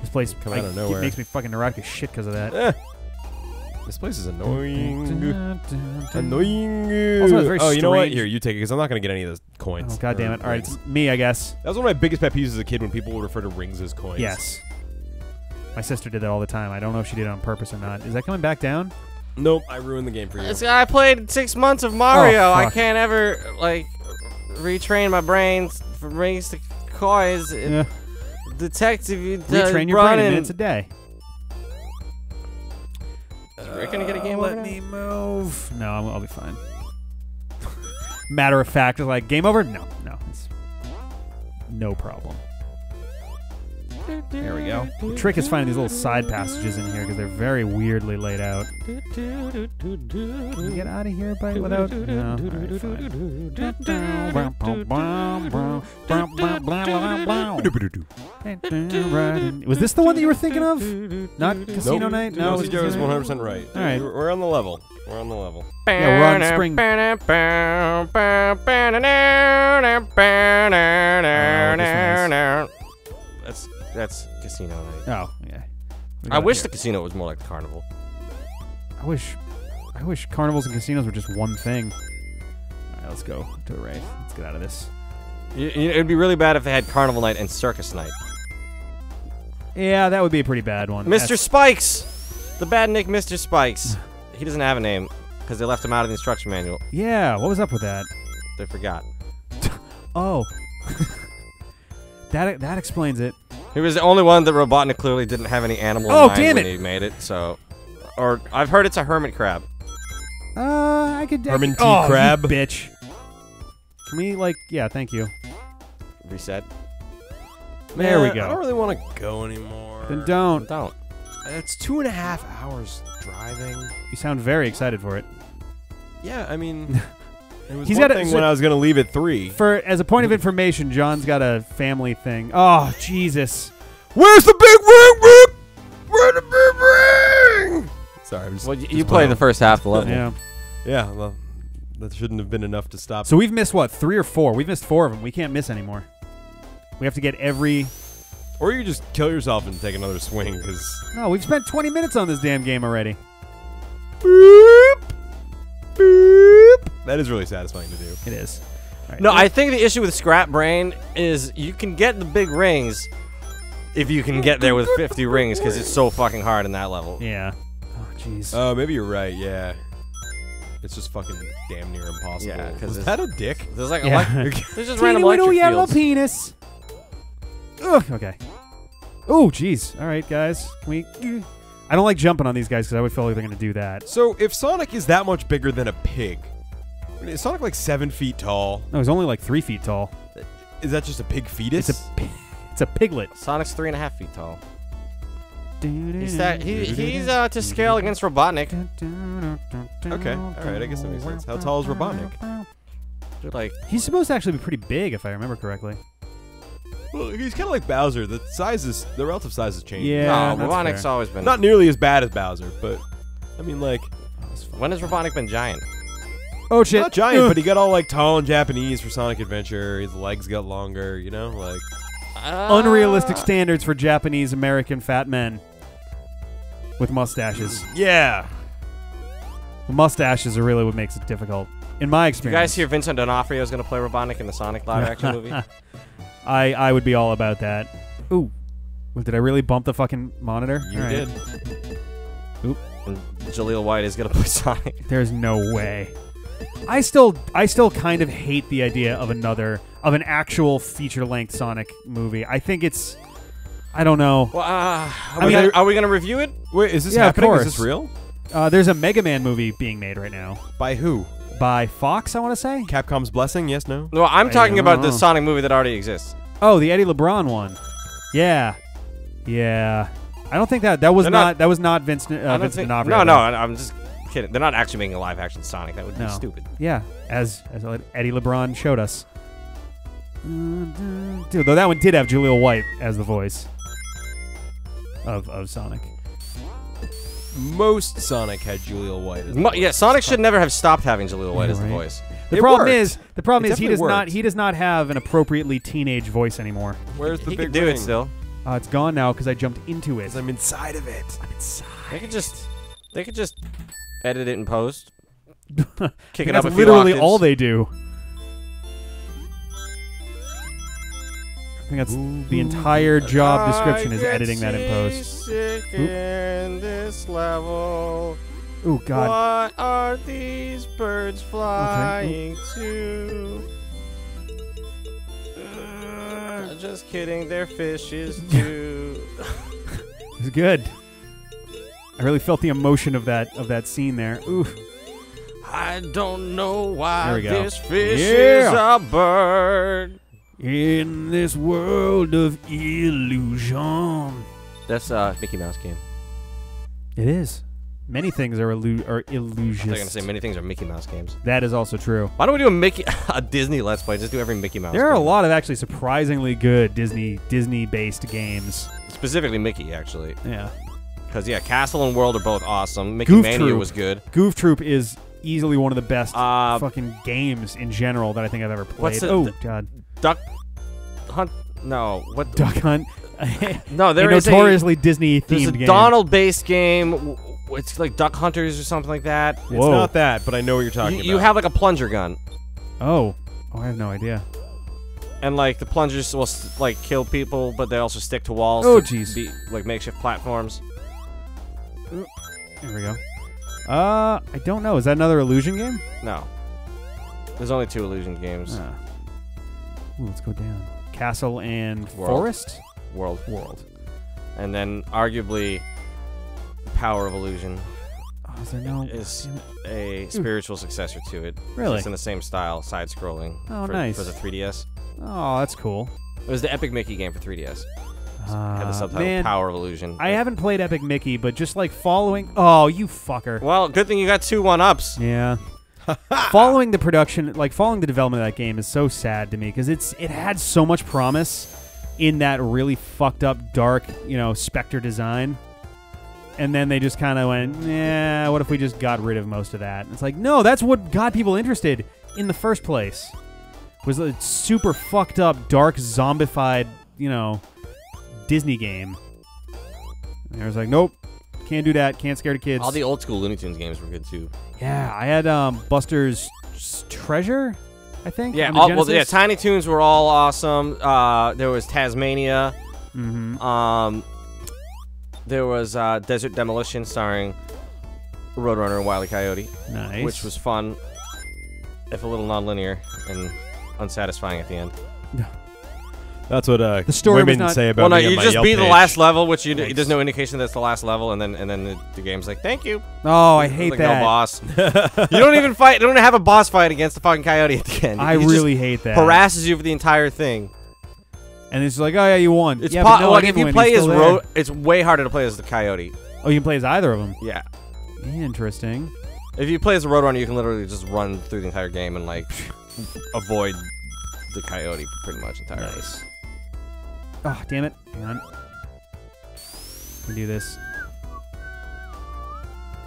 This place out of nowhere. It makes me fucking neurotic as shit because of that. This place is annoying. Also, it's very strange. You know what? Here, you take it, because I'm not going to get any of those coins. Oh, God damn it. All right, it's me, I guess. That was one of my biggest pet peeves as a kid when people would refer to rings as coins. Yes. My sister did that all the time. I don't know if she did it on purpose or not. Is that coming back down? Nope. I ruined the game for you. I played 6 months of Mario. Oh, I can't ever, like, retrain my brain from rings to coins. Yeah. Detective, you retrain your brain in minutes a day. We're gonna get a game over. Let me move. No, I'll be fine. Matter of fact, it's like game over. No, it's no problem. There we go. The trick is finding these little side passages in here because they're very weirdly laid out. Can we get out of here without? No. Right, fine. Was this the one that you were thinking of? Not Casino Night? No, Joe is 100% right. All right. We're on the level. We're on the level. Yeah, we're on Spring. That's Casino Night. Oh, yeah. I wish the casino was more like the carnival. I wish carnivals and casinos were just one thing. All right, let's go to the right. Let's get out of this. It'd be really bad if they had Carnival Night and Circus Night. Yeah, that would be a pretty bad one. Mr. Spikes! The bad Nick Mr. Spikes. He doesn't have a name, because they left him out of the instruction manual. Yeah, what was up with that? They forgot. Oh. That explains it. He was the only one that Robotnik clearly didn't have any animal in mind when he made it, so... Or, I've heard it's a hermit crab. I could... Herman T. Crab? You bitch. Can we, like... Yeah, thank you. Reset. There we go. I don't really want to go anymore. Then don't. Don't. That's 2.5 hours driving. You sound very excited for it. Yeah, I mean... It was one thing when I was going to leave at 3. As a point of information, John's got a family thing. Oh, Jesus. Where's the big ring, Rick? Where's the big ring? Sorry, I'm just... Well, you played the first half of the level. Yeah. Yeah, well... That shouldn't have been enough to stop. So we've missed, what, 3 or 4? We've missed 4 of them. We can't miss anymore. We have to get every... Or you just kill yourself and take another swing, because... No, we've spent 20 minutes on this damn game already. Boop! Boop! That is really satisfying to do. It is. Right. No, I think the issue with Scrap Brain is you can get the big rings if you can get there with 50 rings, because it's so fucking hard in that level. Yeah. Oh, jeez. Oh, maybe you're right, yeah. It's just fucking damn near impossible. Yeah, is that a dick? There's like there's just random electric fields. Yellow penis. Ugh, okay. Oh, jeez. All right, guys. Can we? I don't like jumping on these guys because I would feel like they're gonna do that. So if Sonic is that much bigger than a pig, is Sonic like 7 feet tall? No, he's only like 3 feet tall. Is that just a pig fetus? It's a piglet. Sonic's 3.5 feet tall. He's to scale against Robotnik. Okay, alright, I guess that makes sense. How tall is Robotnik? Like, he's supposed to actually be pretty big, if I remember correctly. Well, he's kind of like Bowser. The relative sizes change. Yeah, no, Robotnik's always been... Not nearly as bad as Bowser, but... I mean, like... When has Robotnik been giant? Oh, shit. Not giant, but he got all, like, tall and Japanese for Sonic Adventure. His legs got longer, you know? Like... Unrealistic standards for Japanese American fat men with mustaches. Yeah, the mustaches are really what makes it difficult, in my experience. You guys hear Vincent D'Onofrio is going to play Robotnik in the Sonic live-action movie? I would be all about that. Ooh, well, did I really bump the fucking monitor? You did. Oop. And Jaleel White is going to play Sonic. There's no way. I still kind of hate the idea of an actual feature-length Sonic movie. I think it's... I don't know. Well, are we going to review it? Wait, is this happening? Of course. Is this real? There's a Mega Man movie being made right now. By who? By Fox, I want to say. Capcom's Blessing, yes, no? No, I'm talking about the Sonic movie that already exists. Oh, the Eddie LeBron one. Yeah. Yeah. I don't think that was not Vincent D'Onofrio. No, I'm just kidding. They're not actually making a live-action Sonic. That would be stupid. Yeah, as Eddie LeBron showed us. Dude, though that one did have Jaleel White as the voice of Sonic. Most Sonic had Jaleel White as the voice. Yeah, Sonic should never have stopped having Jaleel White as the voice. The problem is he does not have an appropriately teenage voice anymore. Where's the big ring? It still. It's gone now because I jumped into it. I'm inside of it. I'm inside. They could just edit it in post. Kick it up a few octaves. That's literally all they do. I think that's the entire job description is editing that in post. In this level. Ooh, God. What are these birds flying to? Just kidding, they're fishes too. It was good. I really felt the emotion of that scene there. Ooh. I don't know why this fish is a bird. In this world of illusion. That's Mickey Mouse game. It is. Many things are illusions. I'm going to say many things are Mickey Mouse games. That is also true. Why don't we do a Disney Let's Play? Just do every Mickey Mouse. There are a lot of actually surprisingly good Disney-based games. Specifically Mickey, actually. Yeah. Because yeah, Castle and World are both awesome. Mickey Mania was good. Goof Troop is easily one of the best fucking games in general that I think I've ever played. What's the, oh god, Duck Hunt? No, what? Duck Hunt? No, there is notoriously Disney themed game. There's a Donald-based game. It's like Duck Hunters or something like that. Whoa. It's not that, but I know what you're talking about. You have like a plunger gun. Oh. Oh, I have no idea. And like the plungers will like kill people, but they also stick to walls. Oh, jeez. Like makeshift platforms. There we go. I don't know. Is that another illusion game? No. There's only two illusion games. Ooh, let's go down. Castle and World. Forest? World. World. And then arguably... Power of Illusion is a spiritual successor to it. Really? It's in the same style, side-scrolling. Oh, nice. For the 3DS. Oh, that's cool. It was the Epic Mickey game for 3DS. Had the subtitle Power of Illusion. I haven't played Epic Mickey, but just like following... Oh, you fucker. Well, good thing you got 2 1-ups. Yeah. Following the production, like following the development of that game is so sad to me because it had so much promise in that really fucked up, dark, you know, Spectre design. And then they just kind of went, yeah, what if we just got rid of most of that? And it's like, no, that's what got people interested in the first place. Was a super fucked up, dark, zombified, you know, Disney game. And I was like, nope, can't do that, can't scare the kids. All the old school Looney Tunes games were good too. Yeah, I had Buster's Treasure, I think. Yeah, well, yeah, Tiny Toons were all awesome. There was Tasmania. Mm-hmm. There was Desert Demolition starring Roadrunner and Wile E. Coyote. Nice. Which was fun, if a little non-linear and unsatisfying at the end. That's what the story women say about me. Well, no, you just beat the last level, which you there's no indication that's the last level, and then the game's like, thank you. Oh, I hate like, that. No boss. You don't even fight. You don't have a boss fight against the fucking coyote at the end. I really hate that. Harasses you for the entire thing. And it's like, oh yeah, you won. It's if you play as Road, it's way harder to play as the Coyote. Oh, you can play as either of them. Yeah. Interesting. If you play as a Roadrunner, you can literally just run through the entire game and like avoid the Coyote pretty much entirely. Nice. Oh, damn it! Hang on. I can do this.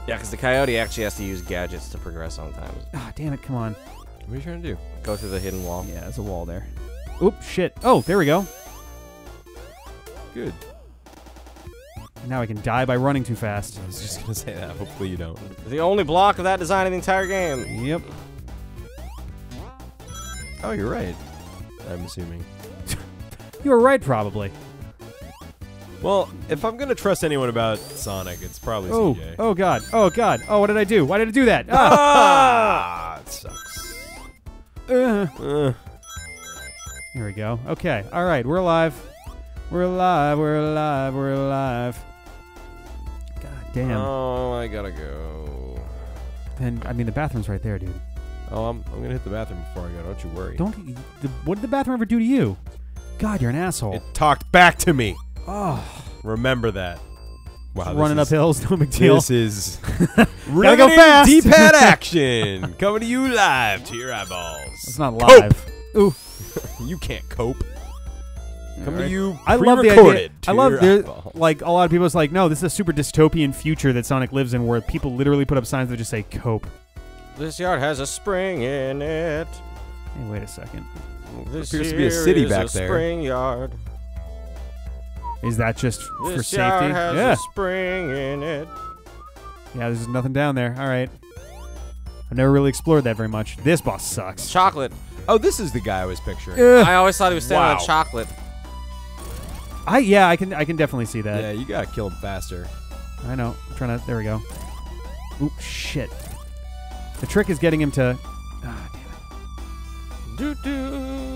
Yeah, because the Coyote actually has to use gadgets to progress sometimes. Oh, damn it! Come on. What are you trying to do? Go through the hidden wall. Yeah, there's a wall there. Oop, shit. Oh, there we go. Good. Now I can die by running too fast. I was just going to say that. Hopefully you don't. The only block of that design in the entire game. Yep. Oh, you're right. I'm assuming. You were right, probably. Well, if I'm going to trust anyone about Sonic, it's probably CJ. Oh, God. Oh, God. Oh, what did I do? Why did I do that? Ah! It sucks. There we go. Okay. All right. We're alive. We're alive. We're alive. We're alive. God damn. Oh, I gotta go. And I mean, the bathroom's right there, dude. Oh, I'm gonna hit the bathroom before I go. Don't you worry. Don't. What did the bathroom ever do to you? God, you're an asshole. It talked back to me. Oh. Remember that. Wow. Running up hills, no big deal. This is. Gotta go fast. D-pad action coming to you live to your eyeballs. It's not live. Cope. Ooh. You can't cope. Come to you. I love the idea. I love like a lot of people. It's like, no, this is a super dystopian future that Sonic lives in, where people literally put up signs that just say "cope." This yard has a spring in it. Hey, wait a second. This appears to be a city back there. Spring yard. Is that just for safety? Yeah. A spring in it. Yeah, there's nothing down there. All right. I've never really explored that very much. This boss sucks. Chocolate. Oh, this is the guy I was picturing. I always thought he was standing on chocolate. Yeah, I can definitely see that. Yeah, you gotta kill him faster. I know. I'm trying to. There we go. Oop, shit. The trick is getting him to. Ah, damn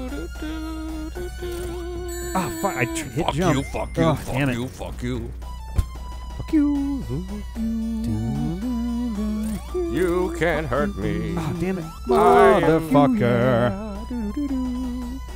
it. Ah, fuck! I hit jump. Fuck you! Oh, fuck damn you! It. Fuck you! Fuck you! Fuck you! You can't hurt me. Oh, damn it. Motherfucker.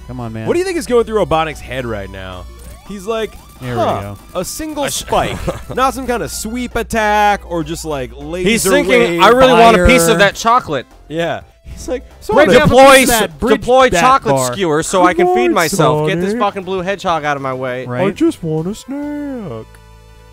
Come on, man. What do you think is going through Robotnik's head right now? He's like, huh, a single spike, not some kind of sweep attack or just like laser. He's thinking, I really want a piece of that chocolate. Yeah. He's like, so deploy chocolate skewer so I can feed myself. Get this fucking blue hedgehog out of my way. Right? I just want a snack.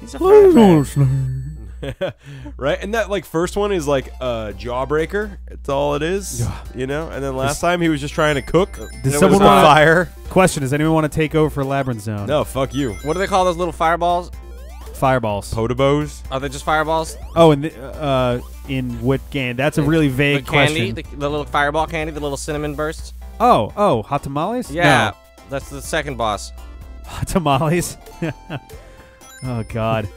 He's a snack. Right? And that like first one is like a jawbreaker. It's all it is. Yeah. You know? And then last time he was just trying to cook. Did someone want fire? Question, does anyone want to take over for Labyrinth Zone? No, fuck you. What do they call those little fireballs? Fireballs. Potobos? Are they just fireballs? Oh, and in what game? That's a really vague question. The little fireball candy, the little cinnamon bursts. Oh, oh, hot tamales? Yeah, no. That's the second boss. Hot tamales? Oh, God.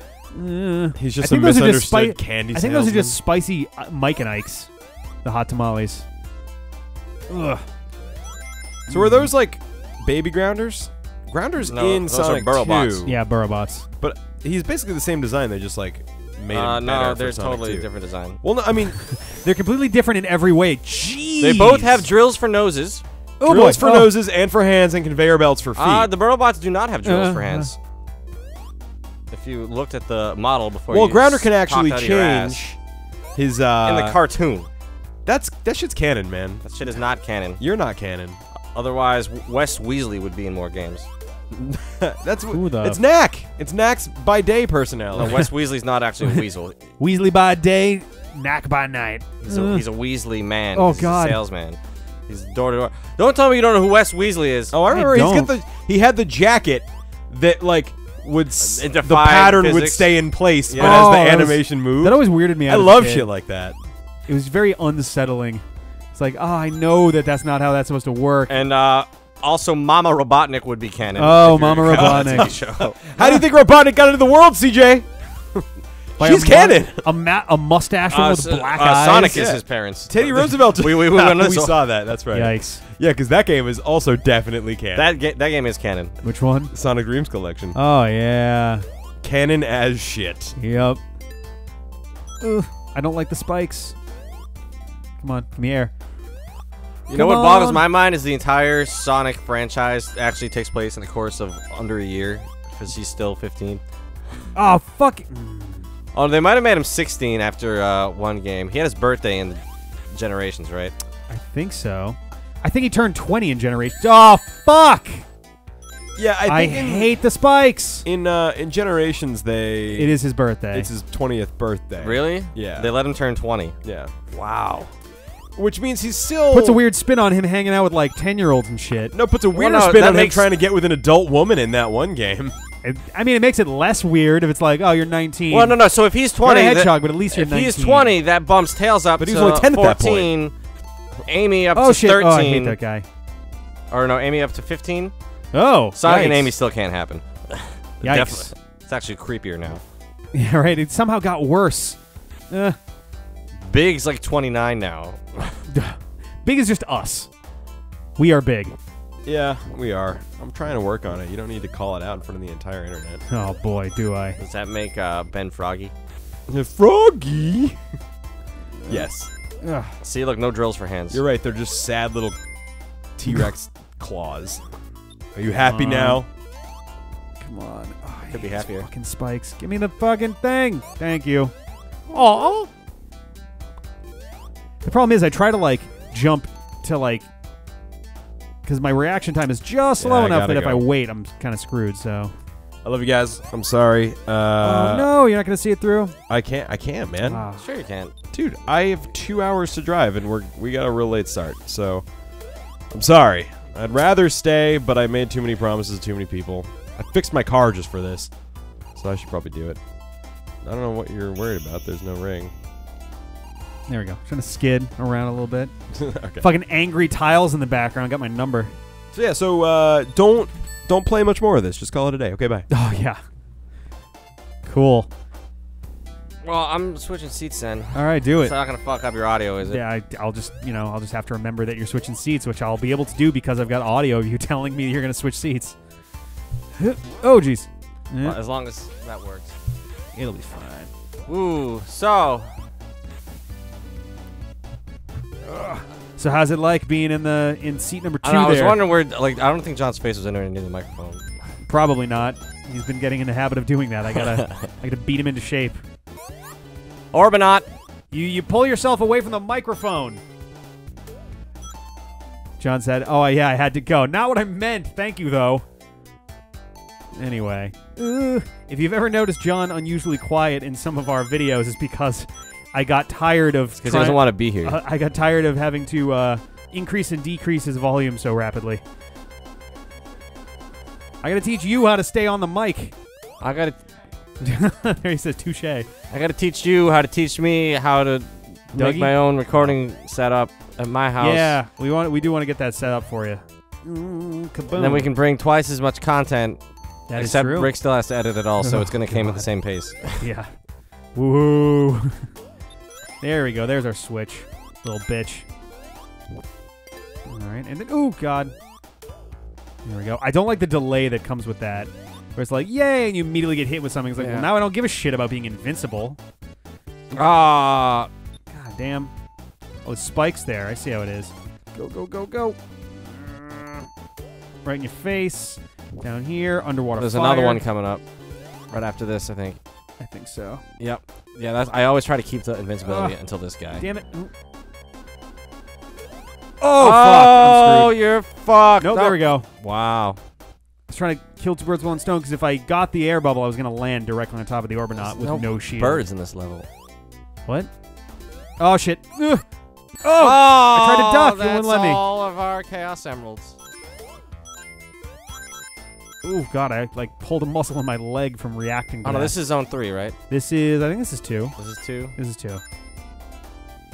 He's just a misunderstood candy salesman. I think those are just spicy Mike and Ike's, the hot tamales. Ugh. So are those like baby grounders? Grounders in Sonic 2. Yeah, Burrobots. But he's basically the same design. They just like made it better. No, there's totally a different design. Well, no, I mean, they're completely different in every way. Jeez. They both have drills for noses. Oh, drills for noses and for hands and conveyor belts for feet. The Burrobots do not have drills for hands. If you looked at the model before, well, Grounder can actually change his in the cartoon. That shit's canon, man. That shit is not canon. You're not canon. Otherwise, Wes Weasley would be in more games. It's Knack. It's Knack's by day personality. No, Wes Weasley's not actually a weasel. Weasley by day, Knack by night. He's a Weasley man. Oh, God. He's a salesman. He's door to door. Don't tell me you don't know who Wes Weasley is. Oh, I remember. He had the jacket that like would the pattern physics. Would stay in place, yeah. But as the animation moved. That always weirded me out. I love shit like that. It was very unsettling. It's like, oh, I know that that's not how that's supposed to work. And also, Mama Robotnik would be canon. Oh, Mama Robotnik. Show. How do you think Robotnik got into the world, CJ? She's canon. A mustache with black eyes. Sonic is his parents. Teddy Roosevelt. we saw that. That's right. Yikes. Yeah, because that game is also definitely canon. That game is canon. Which one? Sonic Dreams Collection. Oh, yeah. Canon as shit. Yep. Ugh, I don't like the spikes. Come on. Give me air. You know what boggles my mind is the entire Sonic franchise actually takes place in the course of under a year because he's still 15. Oh, fuck. Oh, they might have made him 16 after one game. He had his birthday in Generations, right? I think so. I think he turned 20 in Generations. Oh, fuck. Yeah, I think hate the spikes. In Generations, it is his birthday. It's his 20th birthday. Really? Yeah. They let him turn 20. Yeah. Wow. Which means he's still... Puts a weird spin on him hanging out with, like, 10-year-olds and shit. No, puts a weird spin on him trying to get with an adult woman in that one game. I mean, it makes it less weird if it's like, oh, you're 19. Well, no, no. So if he's 20... You're a hedgehog, but at least you're 19. If he's 20, that bumps Tails up to 14. But he was only 10 at that point. Amy up to 13. Oh, I hate that guy. Or, no, Amy up to 15. Oh, Sonic and Amy still can't happen. Yikes. Definitely. It's actually creepier now. Yeah, right. It somehow got worse. Big's like 29 now. Big is just us. We are big. Yeah, we are. I'm trying to work on it. You don't need to call it out in front of the entire internet. Oh, boy, do I. Does that make Ben froggy? Froggy? Yes. See, look, no drills for hands. You're right. They're just sad little T-Rex claws. Are you happy now? Come on. Oh, I could be happier. Fucking spikes. Give me the fucking thing. Thank you. Oh. The problem is I try to, like, jump to, like, because my reaction time is just slow enough that if I wait, I'm kind of screwed, so. I love you guys. I'm sorry. Oh, no, you're not going to see it through? I can't, man. Sure you can. Dude, I have 2 hours to drive, and we got a real late start, so I'm sorry. I'd rather stay, but I made too many promises to too many people. I fixed my car just for this, so I should probably do it. I don't know what you're worried about. There's no ring. There we go. Trying to skid around a little bit. Okay. Fucking angry tiles in the background. Got my number. So yeah. So don't play much more of this. Just call it a day. Okay. Bye. Oh yeah. Cool. Well, I'm switching seats then. All right, do it. It's not gonna fuck up your audio, is it? Yeah. I'll just I'll just have to remember that you're switching seats, which I'll be able to do because I've got audio of you telling me you're gonna switch seats. Oh jeez. Well, as long as that works, it'll be fine. Ooh. So. So how's it like being in seat number 2 there? I was wondering where. Like, I don't think John's face was anywhere near the microphone. Probably not. He's been getting in the habit of doing that. I gotta beat him into shape. Orbanaut! You pull yourself away from the microphone. John said, oh yeah, I had to go. Not what I meant. Thank you, though. Anyway. If you've ever noticed John unusually quiet in some of our videos, it's because I got tired of... Because he doesn't want to be here. I got tired of having to increase and decrease his volume so rapidly. I gotta teach you how to stay on the mic. I gotta... There he says, touche. I gotta teach you how to teach me how to make my own recording setup at my house. Yeah, we do want to get that set up for you. Kaboom. And then we can bring twice as much content. That is true. Except Rick still has to edit it all, so it's gonna come at the same pace. Yeah. Woo. There we go. There's our switch, little bitch. All right, and then oh god. There we go. I don't like the delay that comes with that. Where it's like, yay, and you immediately get hit with something. It's like, well, now I don't give a shit about being invincible. Ah. God damn. Oh, spikes there. I see how it is. Go, go, go, go. Right in your face. Down here. Underwater There's fire. Another one coming up. Right after this, I think. I think so. Yep. Yeah, that's, I always try to keep the invincibility until this guy. Damn it. Ooh. Oh, fuck. Oh, you're fucked. Nope, there we go. Wow. I was trying to kill two birds with one stone because if I got the air bubble, I was going to land directly on top of the Orbanaut with no shield. Birds in this level. What? Oh, shit. Ugh. Oh, I tried to duck. That's it wouldn't let me. All of our Chaos Emeralds. Oh, God, I like pulled a muscle in my leg from reacting to that. Oh, no, this is zone 3, right? This is, I think this is 2. This is 2? This is 2.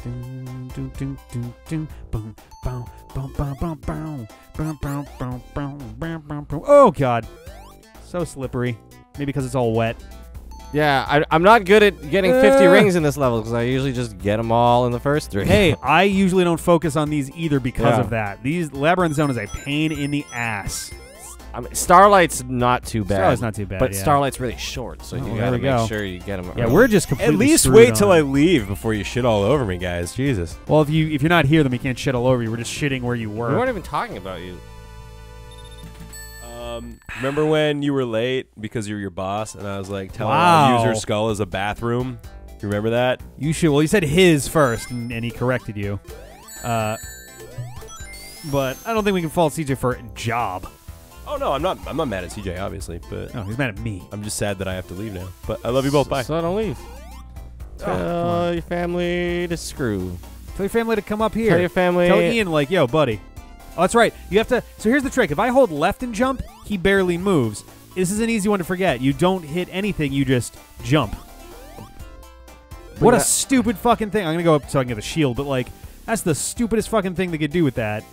Dun, dun, dun, dun, dun, boom. Oh god, so slippery. Maybe because it's all wet. Yeah, I'm not good at getting 50 rings in this level because I usually just get them all in the first 3. Hey, I usually don't focus on these either because of that. These Labyrinth Zone is a pain in the ass. I mean, Starlight's not too bad. Starlight's not too bad, but Starlight's really short, so you gotta make sure you get them early. Yeah, we're just completely At least wait till I leave before you shit all over me, guys. Jesus. Well, if you're not here, then we can't shit all over you. We're just shitting where you were. We weren't even talking about you. Remember when you were late because you were your boss, and I was like, telling him to use your skull as a bathroom? You remember that? You should. Well, you said his first, and he corrected you. But I don't think we can fault CJ for a job. Oh no, I'm not mad at CJ, obviously, but no, he's mad at me. I'm just sad that I have to leave now. But I love you both. Bye. So don't leave. Tell your family to screw. Tell your family to come up here. Tell your family. Tell Ian, like, yo, buddy. Oh, that's right. You have to. So here's the trick. If I hold left and jump, he barely moves. This is an easy one to forget. You don't hit anything. You just jump. But what a stupid fucking thing. I'm gonna go up so I can get the shield, but like, that's the stupidest fucking thing they could do with that.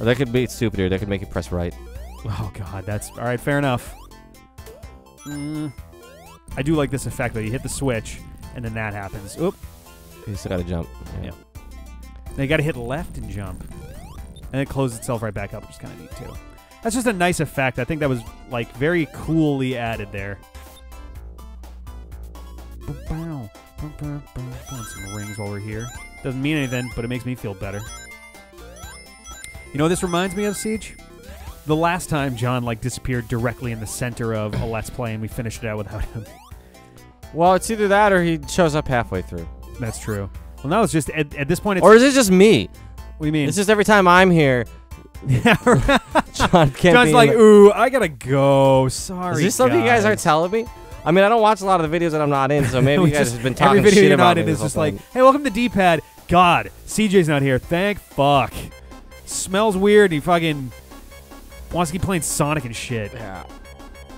Or that could be stupider. That could make you press right. Oh, God. That's... All right, fair enough. I do like this effect, though. You hit the switch, and then that happens. Oop. You still got to jump. Yeah. Now you got to hit left and jump. And it closes itself right back up, which is kind of neat, too. That's just a nice effect. I think that was, like, very coolly added there. Bow, bow, bow, bow. Some rings while we're here. Doesn't mean anything, but it makes me feel better. You know what this reminds me of, Siege? The last time John, like, disappeared directly in the center of a Let's Play and we finished it out without him. Well, it's either that or he shows up halfway through. That's true. Well, no, it's just, at this point, it's... Or is it just me? What do you mean? It's just every time I'm here, John's like, ooh, I gotta go. Sorry, is this something you guys aren't telling me? I mean, I don't watch a lot of the videos that I'm not in, so maybe you guys have been talking shit about me. Every video you're not in is just like, hey, welcome to D-Pad. God, CJ's not here. Thank fuck. Smells weird. He fucking wants to keep playing Sonic and shit. Yeah.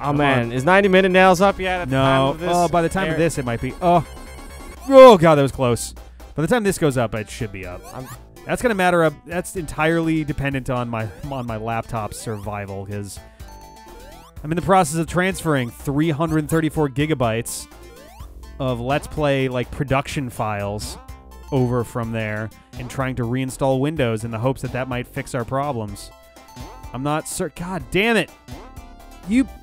Oh man, is 90-minute nails up yet? At the time of this? Oh, by the time of this, it might be. Oh. Oh god, that was close. By the time this goes up, it should be up. That's gonna matter. That's entirely dependent on my laptop's survival because I'm in the process of transferring 334 gigabytes of Let's Play like production files over from there and trying to reinstall Windows in the hopes that that might fix our problems. I'm not God damn it. You... Here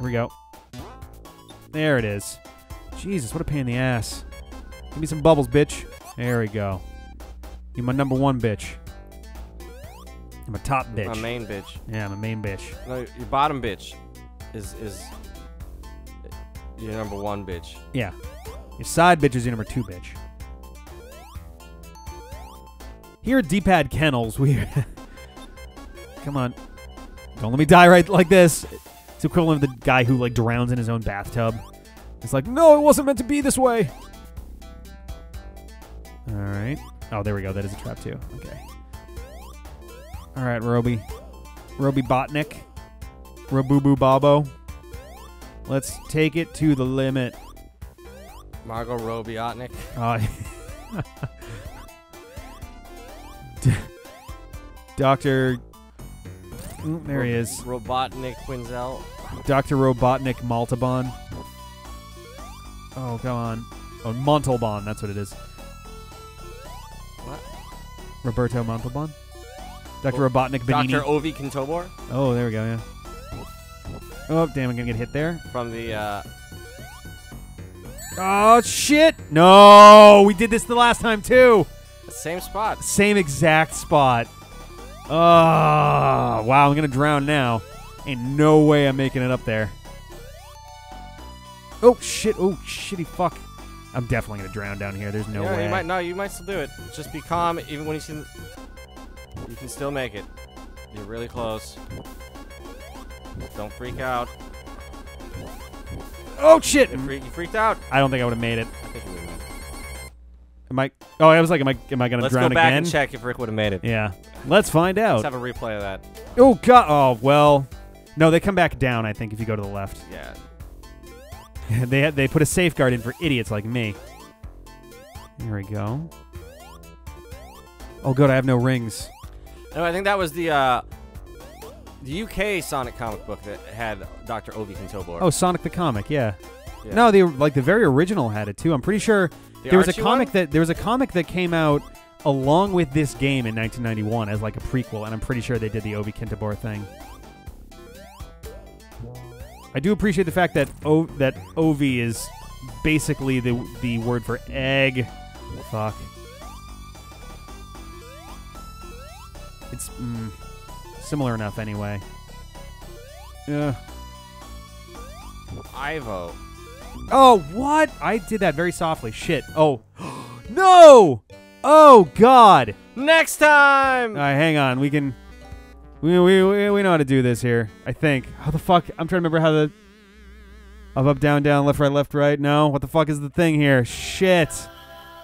we go. There it is. Jesus, what a pain in the ass. Give me some bubbles, bitch. There we go. You're my number one, bitch. I'm a top bitch. I'm a main bitch. Yeah, I'm a main bitch. No, your bottom bitch is your number one bitch. Yeah. Your side bitch is your number two bitch. Here at D-pad kennels, we... Come on. Don't let me die right like this. It's equivalent to the guy who, like, drowns in his own bathtub. It's like, no, it wasn't meant to be this way. All right. Oh, there we go. That is a trap, too. Okay. All right, Roby. Roby Botnik. Robubu Babo. Let's take it to the limit. Margot Roby Otnik. Dr. There he is. Robotnik Quinzel. Dr. Robotnik Maltabon. Oh, come on. Oh, Montalban. That's what it is. What? Roberto Montalban? Dr. Robotnik Benini. Dr. Ovi Kintobor. Oh, there we go, yeah. Oh, damn, I'm going to get hit there. From the... Oh, shit. No, we did this the last time, too. Same spot. Same exact spot. Oh, wow, I'm going to drown now. Ain't no way I'm making it up there. Oh, shit. Oh, shitty fuck. I'm definitely going to drown down here. There's no way. You might still do it. Just be calm. Even when you see... You can still make it. You're really close. Don't freak out. Oh, shit. You freaked out. I don't think I would have made it. I think you would have made it. Am I... Oh, I was like, am I going to drown again? Let's go back and check if Rick would have made it. Yeah. Let's find out. Let's have a replay of that. Oh, God. Oh, well. No, they come back down, I think, if you go to the left. Yeah. They put a safeguard in for idiots like me. Here we go. Oh, good. I have no rings. No, I think that was the UK Sonic comic book that had Dr. Ovi Kintobor. Oh, Sonic the Comic, yeah. No, the very original had it too. I'm pretty sure there was a comic that came out along with this game in 1991 as like a prequel, and I'm pretty sure they did the Ovi Kintobor thing. I do appreciate the fact that Ovi is basically the word for egg. Fuck. It's similar enough, anyway. Yeah. Ivo. Oh, what? I did that very softly. Shit. Oh. No! Oh, God. Next time! All right, hang on. We can... We know how to do this here, I think. How the fuck? I'm trying to remember how the... Up, down, down, left, right. No? What the fuck is the thing here? Shit.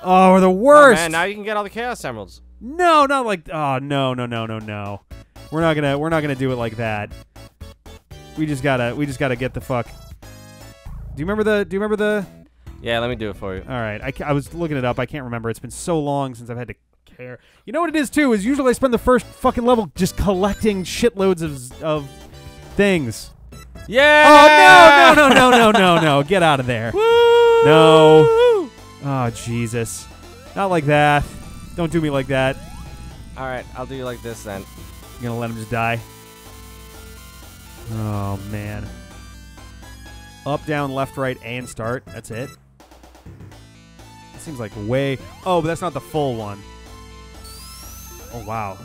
Oh, we're the worst. Oh, man, now you can get all the Chaos Emeralds. No, not like... Oh, no. We're not gonna do it like that. We just gotta get the fuck. Do you remember the? Yeah, let me do it for you. All right, I was looking it up. I can't remember. It's been so long since I've had to care. You know what it is too? Is usually I spend the first fucking level just collecting shitloads of things. Yeah. Oh no. Get out of there. Woo! No. Oh Jesus. Not like that. Don't do me like that. All right, I'll do you like this then. You're gonna let him just die. Oh man. Up, down, left, right, and start. That's it. That seems like way. Oh, but that's not the full one. Oh wow.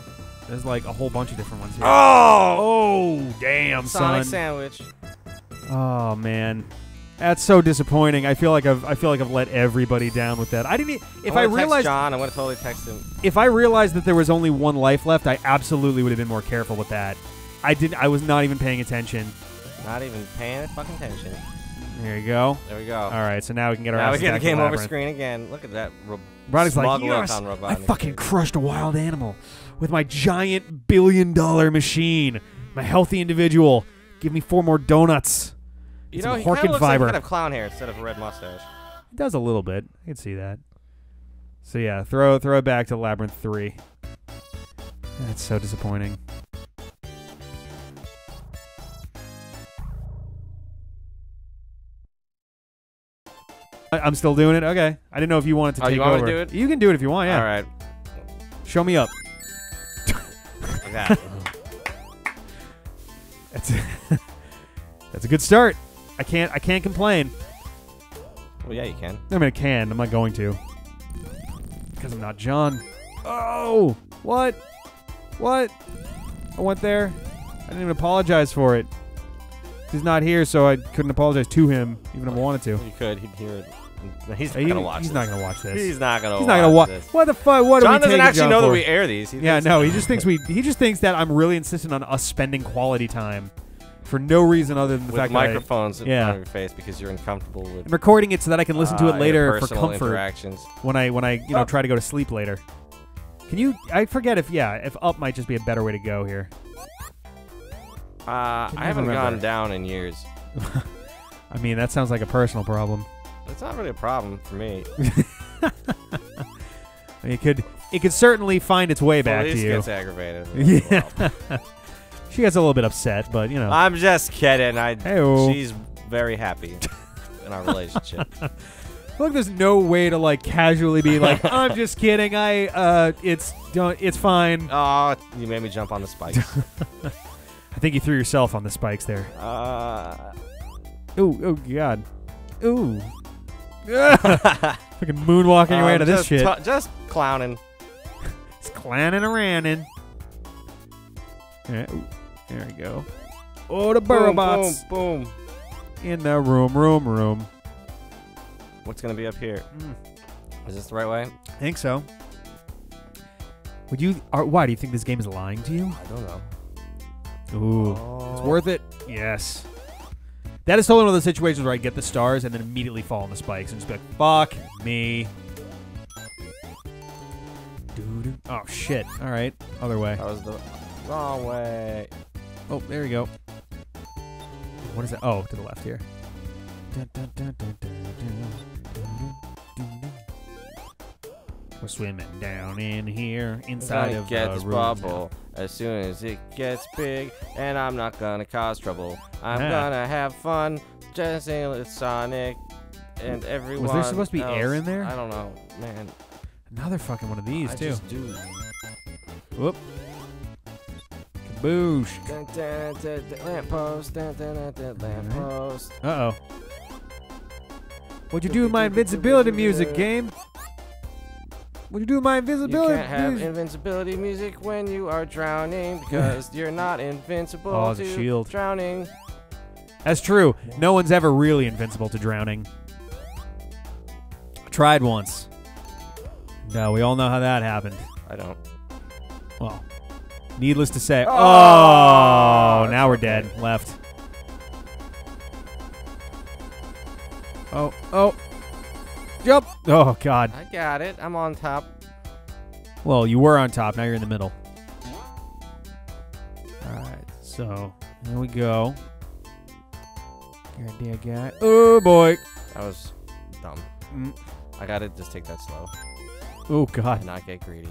There's like a whole bunch of different ones here. Oh damn, son. Sonic sandwich. Oh man. That's so disappointing. I feel like I've let everybody down with that. I didn't. I want to totally text him. If I realized that there was only one life left, I absolutely would have been more careful with that. I was not even paying attention. Not even paying fucking attention. There you go. There we go. All right, so now we can get our. Now we get the game over screen again. Look at that. Robotnik's like, yes, I fucking crushed a wild animal with my giant $1 billion machine. My healthy individual. Give me 4 more donuts. You know, he kind of looks like a clown hair instead of a red mustache. It does a little bit. I can see that. So yeah, throw it back to Labyrinth 3. That's so disappointing. I'm still doing it? Okay. I didn't know if you wanted to take over. Oh, you want me to do it? You can do it if you want, yeah. All right. Show me up. Like that. That's a good start. I can't complain. Well, yeah, you can. I mean, I can. I'm not going to. Because I'm not John. Oh! What? What? I went there. I didn't even apologize for it. He's not here, so I couldn't apologize to him, even if I wanted to. You could. He'd hear it. He's not gonna watch this. He's not gonna watch this. He's not gonna. He's not gonna watch this. What the fuck? What John doesn't actually know that we air these. Yeah, no, he just thinks we. He just thinks that I'm really insistent on us spending quality time for no reason other than the fact that microphones in front of your face because you're uncomfortable with. I'm recording it so that I can listen to it later for comfort when I you know try to go to sleep later. Can you? I forget if if up might just be a better way to go here. I haven't gone down in years. I mean, that sounds like a personal problem. It's not really a problem for me. It could certainly find its way back to you. Gets aggravated. Yeah. She gets a little bit upset, but you know. I'm just kidding. She's very happy in our relationship. Look, there's no way to like casually be like, I'm just kidding. It's fine. Oh, you made me jump on the spikes. I think you threw yourself on the spikes there. Oh God. Ooh. Fucking moonwalking your way out of this shit. Just clowning. Just clowning around. Right, there we go. Oh, the burrobots. Boom, boom. In the room. What's going to be up here? Is this the right way? I think so. Why do you think this game is lying to you? I don't know. Ooh. Oh. It's worth it. Yes. That is totally one of those situations where I get the stars and then immediately fall on the spikes and just be like, fuck me. Dude. Oh, shit. All right. Other way. That was the wrong way. Oh, there we go. What is that? Oh, to the left here. We're swimming down in here, inside of the bubble. As soon as it gets big, and I'm not gonna cause trouble. I'm gonna have fun, just with Sonic, and everyone. Was there supposed to be air in there? I don't know, man. Another fucking one of these too. Just do. Whoop. Kaboosh. Lamppost. Uh oh. What'd you do with my invincibility music, game? What do you do with my invincibility? You can't have invincibility music when you are drowning because you're not invincible to shield. Drowning. That's true. No one's ever really invincible to drowning. I tried once. No, we all know how that happened. I don't. Well, needless to say. Oh, now we're dead. Left. Oh, oh. Jump. Oh, God. I got it. I'm on top. Well, you were on top. Now you're in the middle. All right. So, here we go. Good idea, guy. Oh, boy. That was dumb. I got to just take that slow. Oh, God. And not get greedy.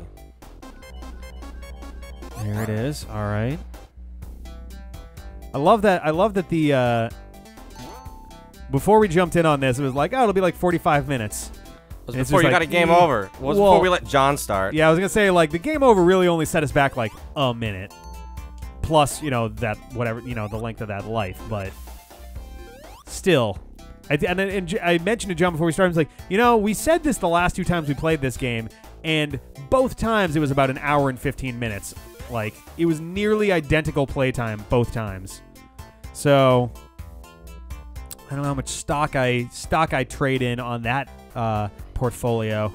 There it is. All right. I love that. I love that the... Before we jumped in on this, it was like, oh, it'll be like 45 minutes. It was before you got a game over. It was before we let John start. Yeah, I was going to say, like, the game over really only set us back, like, a minute. Plus, you know, that whatever, you know, the length of that life. But still. I mentioned to John before we started, I was like, you know, we said this the last two times we played this game, and both times it was about an hour and 15 minutes. Like, it was nearly identical playtime both times. So... I don't know how much stock I trade in on that portfolio.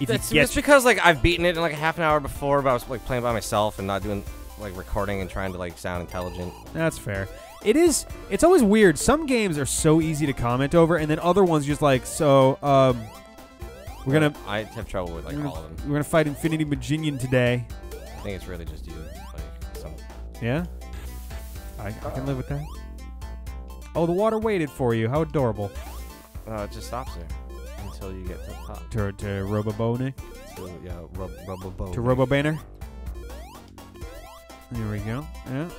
It's because like I've beaten it in like a half an hour before, but I was like playing by myself and not doing like recording and trying to like sound intelligent. That's fair. It is. It's always weird. Some games are so easy to comment over, and then other ones just like so. I have trouble with like all of them. We're gonna fight Infinity Maginion today. I think it's really just you. Like, some. Yeah. I can live with that. Oh, the water waited for you. How adorable. It just stops there until you get to the top. To Robobone? Yeah, Robobone. To Robobaner? There we go. Yeah.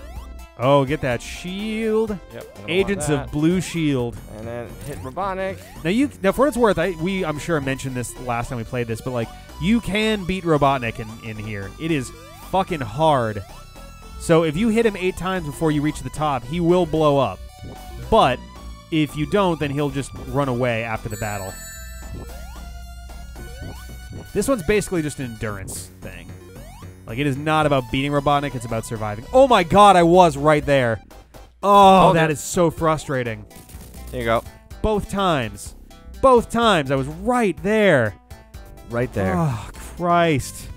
Oh, get that shield. Yep. Agents of Blue Shield. And then hit Robotnik. Now, for what it's worth, I'm sure I mentioned this last time we played this, but, like, you can beat Robotnik in here. It is fucking hard. So if you hit him 8 times before you reach the top, he will blow up. But if you don't, then he'll just run away after the battle. This one's basically just an endurance thing. Like, it is not about beating Robotnik, it's about surviving. Oh my god, I was right there. Oh, that is so frustrating. There you go. Both times. Both times. I was right there. Right there. Oh, Christ.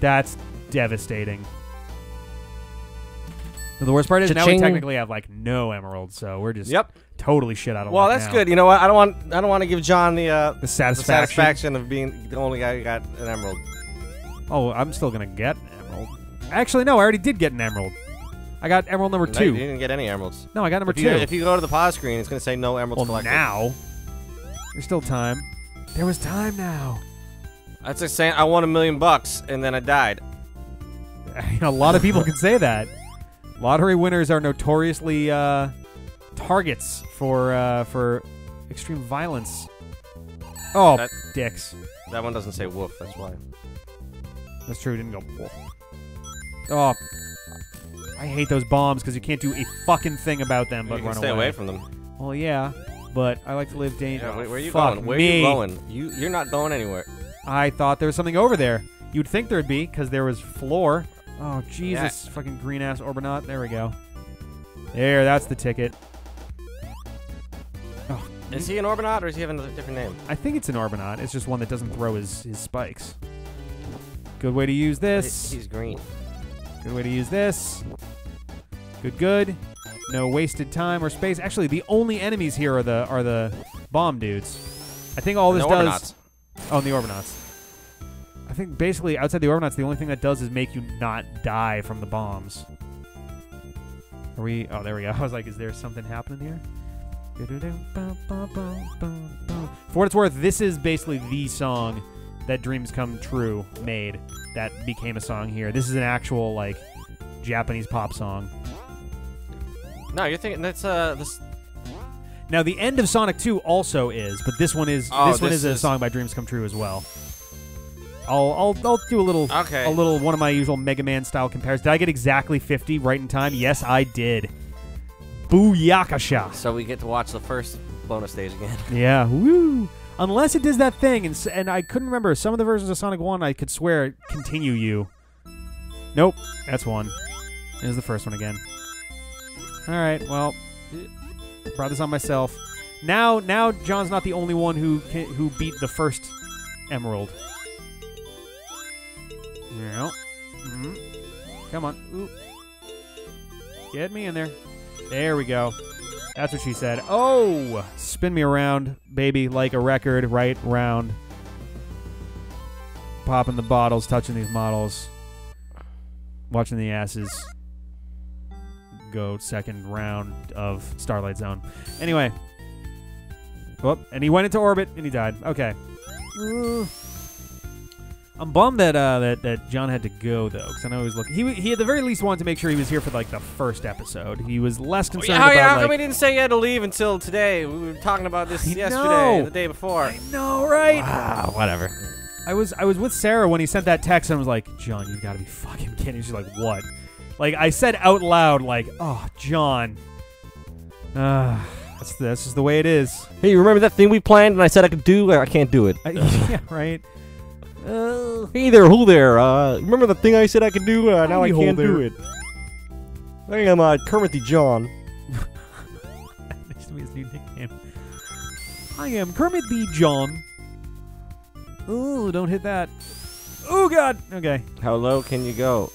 That's devastating. But the worst part is now we technically have, like, no emeralds, so we're just totally shit out of luck. Well, that's good. You know what? I don't want to give John the satisfaction of being the only guy who got an emerald. Oh, I'm still going to get an emerald. Actually, no, I already did get an emerald. I got emerald number 2. You didn't get any emeralds. No, I got number 2. If you go to the pause screen, it's going to say no emeralds collected. Now. There's still time. There was time now. That's like saying I won $1 million and then I died. A lot of people can say that. Lottery winners are notoriously targets for extreme violence. Oh, that, dicks. That one doesn't say woof, that's why. That's true, it didn't go woof. Oh, I hate those bombs because you can't do a fucking thing about them but run away. You can stay away from them. Well, yeah, but I like to live dangerous. Yeah, where are you going? Where are you going? You're not going anywhere. I thought there was something over there. You'd think there'd be because there was floor. Oh, Jesus. Yeah. Fucking green-ass Orbonaut. There we go. There, that's the ticket. Oh. Is he an Orbonaut or does he have another different name? I think it's an Orbonaut. It's just one that doesn't throw his spikes. Good way to use this. He's green. Good way to use this. Good, good. No wasted time or space. Actually, the only enemies here are the bomb dudes. I think all this does... Oh, and the Orbonauts. I think basically outside the Orbonauts, the only thing that does is make you not die from the bombs. Are we? Oh, there we go. I was like, is there something happening here? For what it's worth, this is basically the song that Dreams Come True made that became a song here. This is an actual, like, Japanese pop song. No, you're thinking that's this. Now the end of Sonic 2 also is, but this one is a song by Dreams Come True as well. I'll do a little one of my usual Mega Man style comparisons. Did I get exactly 50 right in time? Yes, I did. Booyakasha. So we get to watch the first bonus stage again. Yeah, woo. Unless it does that thing, and I couldn't remember some of the versions of Sonic 1. I could swear it continue you. Nope, that's one. It was the first one again. All right, well. Brought this on myself. Now John's not the only one who beat the first emerald. Yeah. Mm-hmm. Come on. Ooh. Get me in there. There we go. That's what she said. Oh! Spin me around, baby, like a record, right round. Popping the bottles, touching these models. Watching the asses. Go second round of Starlight Zone. Anyway. Whoop. And he went into orbit and he died. Okay. I'm bummed that John had to go though, because I know he was looking. He at the very least wanted to make sure he was here for like the first episode. He was less concerned about. How come he didn't say he had to leave until today? We were talking about this yesterday, the day before. I know, right? Wow, whatever. I was with Sarah when he sent that text and I was like, John, you've got to be fucking kidding. She's like, what? Like, I said out loud, like, oh, John. That's just the way it is. Hey, remember that thing we planned and I said I could do? I can't do it. Yeah, right? Hey there, who there? Remember the thing I said I could do? Now I can't do it. I am Kermit the John. That used to be his new nickname. I am Kermit the John. Ooh, don't hit that. Oh, God. Okay. How low can you go?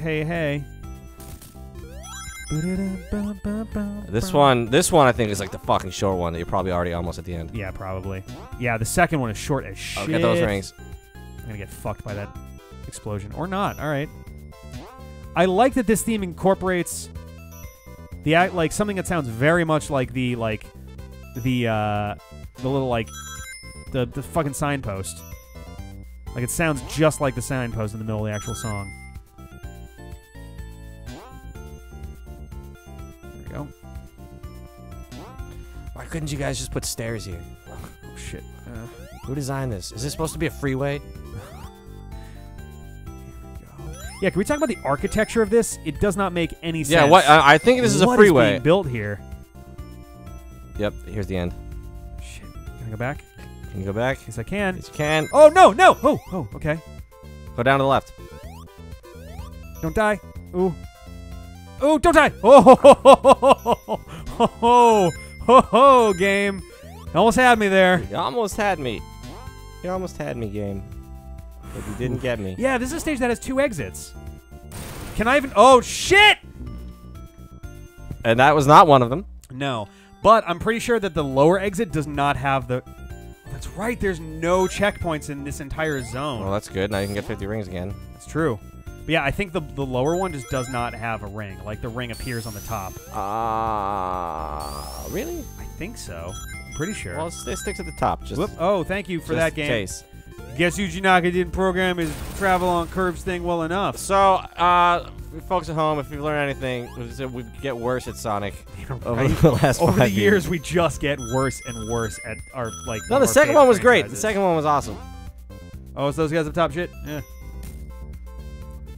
Hey, hey. This one I think is like the fucking short one that you're probably already almost at the end. Yeah, probably. Yeah, the second one is short as shit. I'll get those rings. I'm gonna get fucked by that explosion. Or not, alright. I like that this theme incorporates the like something that sounds very much like the fucking signpost. Like it sounds just like the signpost in the middle of the actual song. Why couldn't you guys just put stairs here? Oh, shit. Who designed this? Is this supposed to be a freeway? Yeah, can we talk about the architecture of this? It does not make any sense. Yeah, I think this is a freeway. What is being built here? Yep, here's the end. Shit. Can I go back? Can you go back? Yes, I can. Yes, you can. Oh, no, no! Oh, okay. Go down to the left. Don't die. Ooh. Ooh, don't die. Oh, ho, ho, ho, ho, ho, ho, ho, ho, game. You almost had me there. You almost had me. You almost had me, game. But you didn't get me. Yeah, this is a stage that has 2 exits. Can I even... Oh, shit! And that was not one of them. No. But I'm pretty sure that the lower exit does not have the... That's right. There's no checkpoints in this entire zone. Well, that's good. Now you can get 50 rings again. That's true. But yeah, I think the lower one just does not have a ring. Like, the ring appears on the top. Ah, really? I think so. I'm pretty sure. Well, it sticks at the top. Just whoop. Oh, thank you for that, game. Just in case. Guess Yuji Naka didn't program his travel on curves thing well enough. So, folks at home, if you've learned anything, we get worse at Sonic over the last 5 years. We just get worse and worse at our like. No, the second one was great. The second one was awesome. Oh, it's those guys up top shit. Yeah.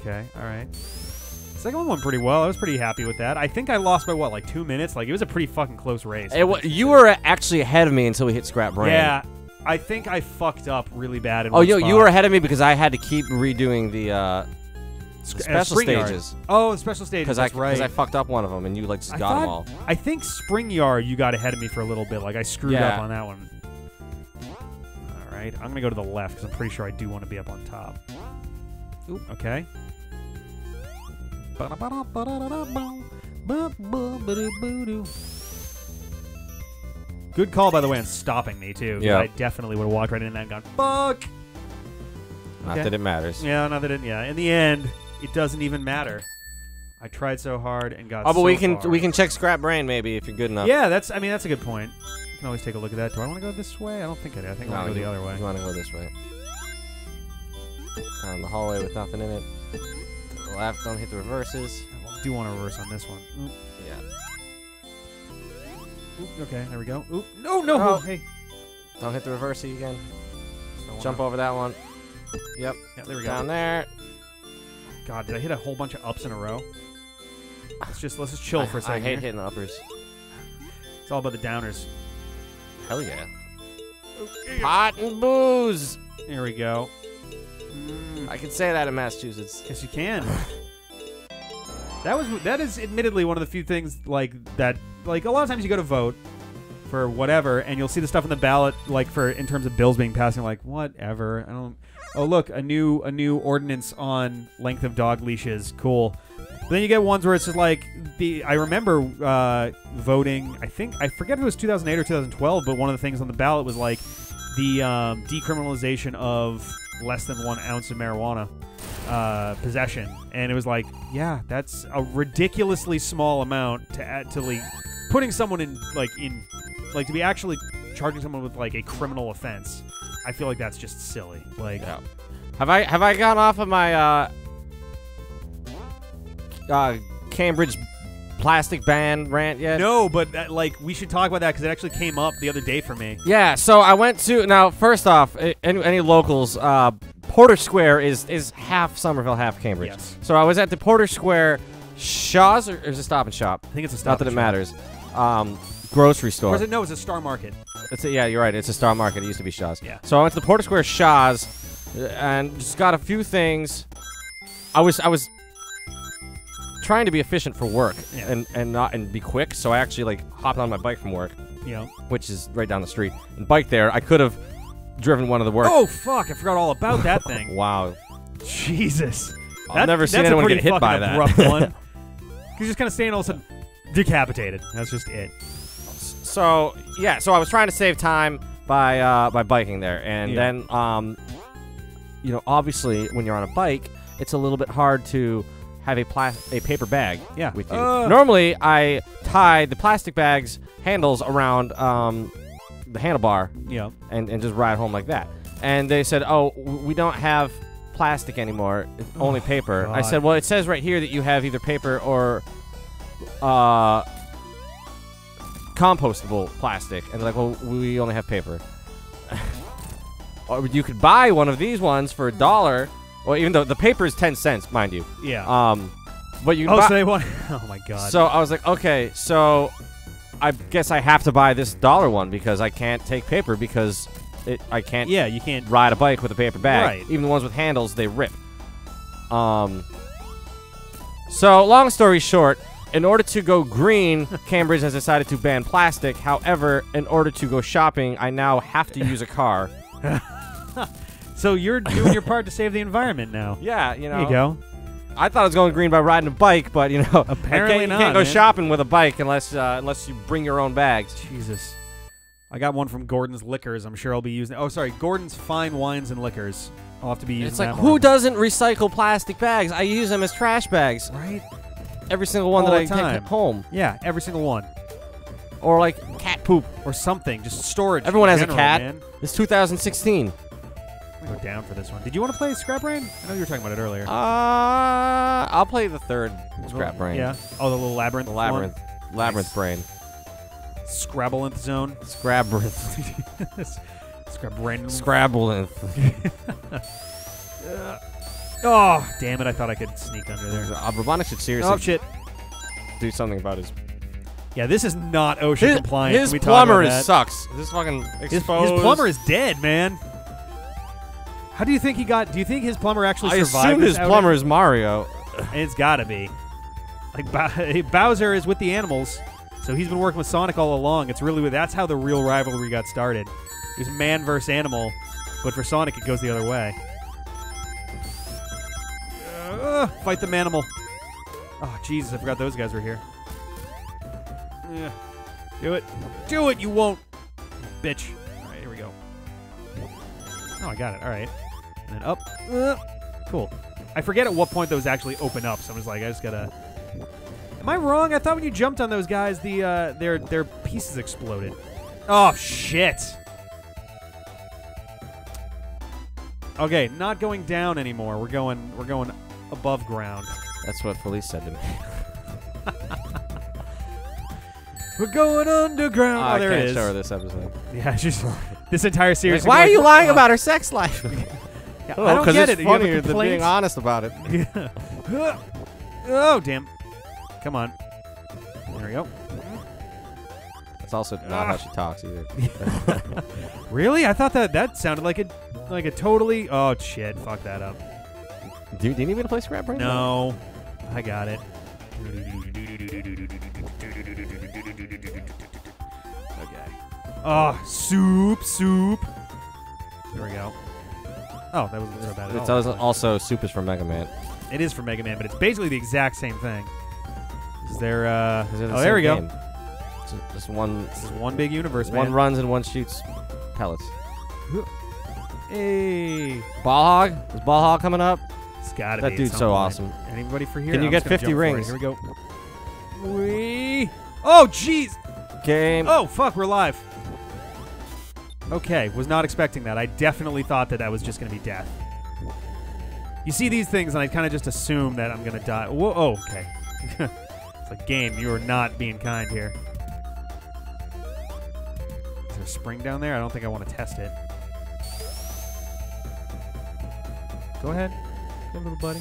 Okay, all right. The second one went pretty well. I was pretty happy with that. I think I lost by what, like 2 minutes. Like it was a pretty fucking close race. You were actually ahead of me until we hit Scrap Brain. Yeah. I think I fucked up really bad. In one spot. You were ahead of me because I had to keep redoing the special stages. Oh, special stages. Because that's right. Because I fucked up one of them, and you like just got them all. I think Spring Yard, you got ahead of me for a little bit. Like I screwed up on that one. All right, I'm gonna go to the left because I'm pretty sure I do want to be up on top. Oop. Okay. Good call, by the way, on stopping me, too. Yeah. I definitely would have walked right in and gone, fuck! Not that it matters. Yeah, not that it, yeah. In the end, it doesn't even matter. I tried so hard and got so but we can check Scrap Brain, maybe, if you're good enough. Yeah, that's, I mean, that's a good point. You can always take a look at that. Do I want to go this way? I don't think I do. I think I want to go the other way. You want to go this way. Down the hallway with nothing in it. The left, don't hit the reverses. I do want to reverse on this one. Ooh. Yeah. Okay, there we go. Oop. No, no, oh, hey. Don't hit the reversey again. Jump over that one. Yep. Yeah, there we go. Down there. God, did I hit a whole bunch of ups in a row? Let's just chill for a second. I hate hitting the uppers. It's all about the downers. Hell yeah. Okay. Pot and booze. There we go. Mm. I can say that in Massachusetts. Yes, you can. That is admittedly one of the few things like that. Like a lot of times you go to vote for whatever, and you'll see the stuff on the ballot, like for in terms of bills being passed. And like whatever, I don't. Oh look, a new ordinance on length of dog leashes. Cool. But then you get ones where it's just like the. I remember voting. I think I forget if it was 2008 or 2012, but one of the things on the ballot was like the decriminalization of less than 1 ounce of marijuana possession, and it was like, yeah, that's a ridiculously small amount to add to like putting someone in to be actually charging someone with like a criminal offense. I feel like that's just silly. Like, yeah. Have I gone off of my Cambridge plastic ban rant yet? No, but that, like we should talk about that because it actually came up the other day for me. Yeah, so I went to first off, any locals. Porter Square is half Somerville, half Cambridge. Yes. So I was at the Porter Square Shaw's, or is it Stop and Shop? I think it's a Stop and Shop. Not that it matters. Grocery store. Or is it, no, it's a Star Market. Yeah, you're right. It's a Star Market. It used to be Shaw's. Yeah. So I went to the Porter Square Shaw's and just got a few things. I was trying to be efficient for work and be quick. So I actually like hopped on my bike from work, which is right down the street, and biked there. I could have driven one of the work. Oh fuck! I forgot all about that thing. Wow. Jesus. I've never seen anyone get hit by that. That's a pretty fucking abrupt one. You're just kind of staying all of a sudden decapitated. That's just it. So yeah, so I was trying to save time by biking there, and then obviously when you're on a bike, it's a little bit hard to have a paper bag with you. Normally I tie the plastic bag's handles around the handlebar, and just ride home like that. And they said, "Oh, we don't have plastic anymore; it's only paper." God. I said, "Well, it says right here that you have either paper or compostable plastic." And they're like, "Well, we only have paper." Or you could buy one of these ones for $1. Well, even though the paper is 10 cents, mind you. Yeah. But you. Oh, so they want. Oh my god. So I was like, okay, so. I guess I have to buy this $1 one because I can't take paper because I can't. Yeah, you can't ride a bike with a paper bag. Right. Even the ones with handles, they rip. So, long story short, in order to go green, Cambridge has decided to ban plastic. However, in order to go shopping, I now have to use a car. So you're doing your part to save the environment now. Yeah, you know. There you go. I thought I was going green by riding a bike, but, you know, apparently you can't go shopping with a bike unless unless you bring your own bags. Jesus. I got one from Gordon's Liquors. I'm sure I'll be using it. Oh, sorry. Gordon's Fine Wines and Liquors. I'll have to be using that. It's like, who doesn't recycle plastic bags? I use them as trash bags. Right? Every single one that I take home. Yeah, every single one. Or like cat poop. Or something. Just storage. Everyone has a cat. Man. It's 2016. I'm going to go down for this one. Did you want to play Scrap Brain? I know you were talking about it earlier. I'll play the third Scrap Brain. Yeah. Oh, the little Labyrinth one? Labyrinth Brain. Scrabblinth Zone. Scrabblinth. Scrabblinth. Scrabblinth. Oh, damn it. I thought I could sneak under there. Robotnik should seriously do something about his... Yeah, this is not OSHA compliant. His plumber sucks. This fucking exposed. His plumber is dead, man. How do you think he got... Do you think his plumber actually survived? I assume his plumber is Mario. It's gotta be. Like, Bowser is with the animals. So he's been working with Sonic all along. It's really that's how the real rivalry got started. It was man versus animal, but for Sonic it goes the other way. Fight the manimal. Oh Jesus, I forgot those guys were here. Yeah. Do it, you won't, bitch. All right, here we go. Oh, I got it. All right, and then up. Cool. I forget at what point those actually open up. So I'm just like, I just gotta. Am I wrong? I thought when you jumped on those guys, the their pieces exploded. Oh shit! Okay, not going down anymore. We're going above ground. That's what Felice said to me. We're going underground. Oh, there it is. I can't show her this episode. Yeah, she's this entire series. Like, why are you lying about her sex life? Yeah, I don't get it. It's funnier than being honest about it. Yeah. Oh damn. Come on. There we go. That's also not how she talks either. Really? I thought that sounded like a totally... Oh, shit. Fuck that up. Dude, didn't you even play Scrap Brain? No. Though? I got it. Okay. Oh, soup. There we go. Oh, that wasn't so bad at all. Also, soup is from Mega Man. It is from Mega Man, but it's basically the exact same thing. Oh, there we go. This is one big universe, man. One runs and one shoots pellets. Hey. Ball hog? Is ball hog coming up? It's got to be. That dude's so awesome. Anybody for here? Can you get 50 rings? Here we go. Oh, jeez. Game. Oh, fuck. We're live. Okay. Was not expecting that. I definitely thought that was just going to be death. You see these things, and I kind of just assume that I'm going to die. Whoa. Oh, okay. Game, you are not being kind here. Is there a spring down there? I don't think I want to test it. Go ahead. Go, little buddy.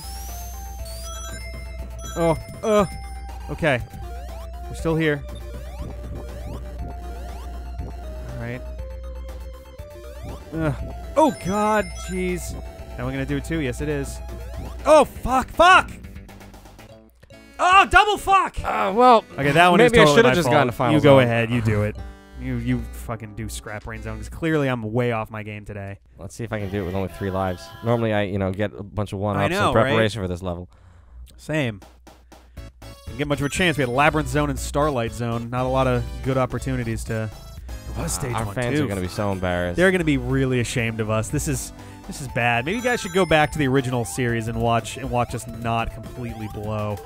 Oh, okay. We're still here. Alright. Oh, God, jeez. Am I going to do it too? Yes, it is. Oh, fuck! Oh, double fuck! Well, okay, that one maybe is totally I should have just gotten a final. You go ahead, you do it. You fucking do Scrap Brain Zone, because clearly I'm way off my game today. Let's see if I can do it with only 3 lives. Normally I, get a bunch of one-ups in preparation for this level. Same. Didn't get much of a chance. We had Labyrinth Zone and Starlight Zone. Not a lot of good opportunities to... Stage our one, fans too. Are going to be so embarrassed. They're going to be really ashamed of us. This is bad. Maybe you guys should go back to the original series and watch us not completely blow.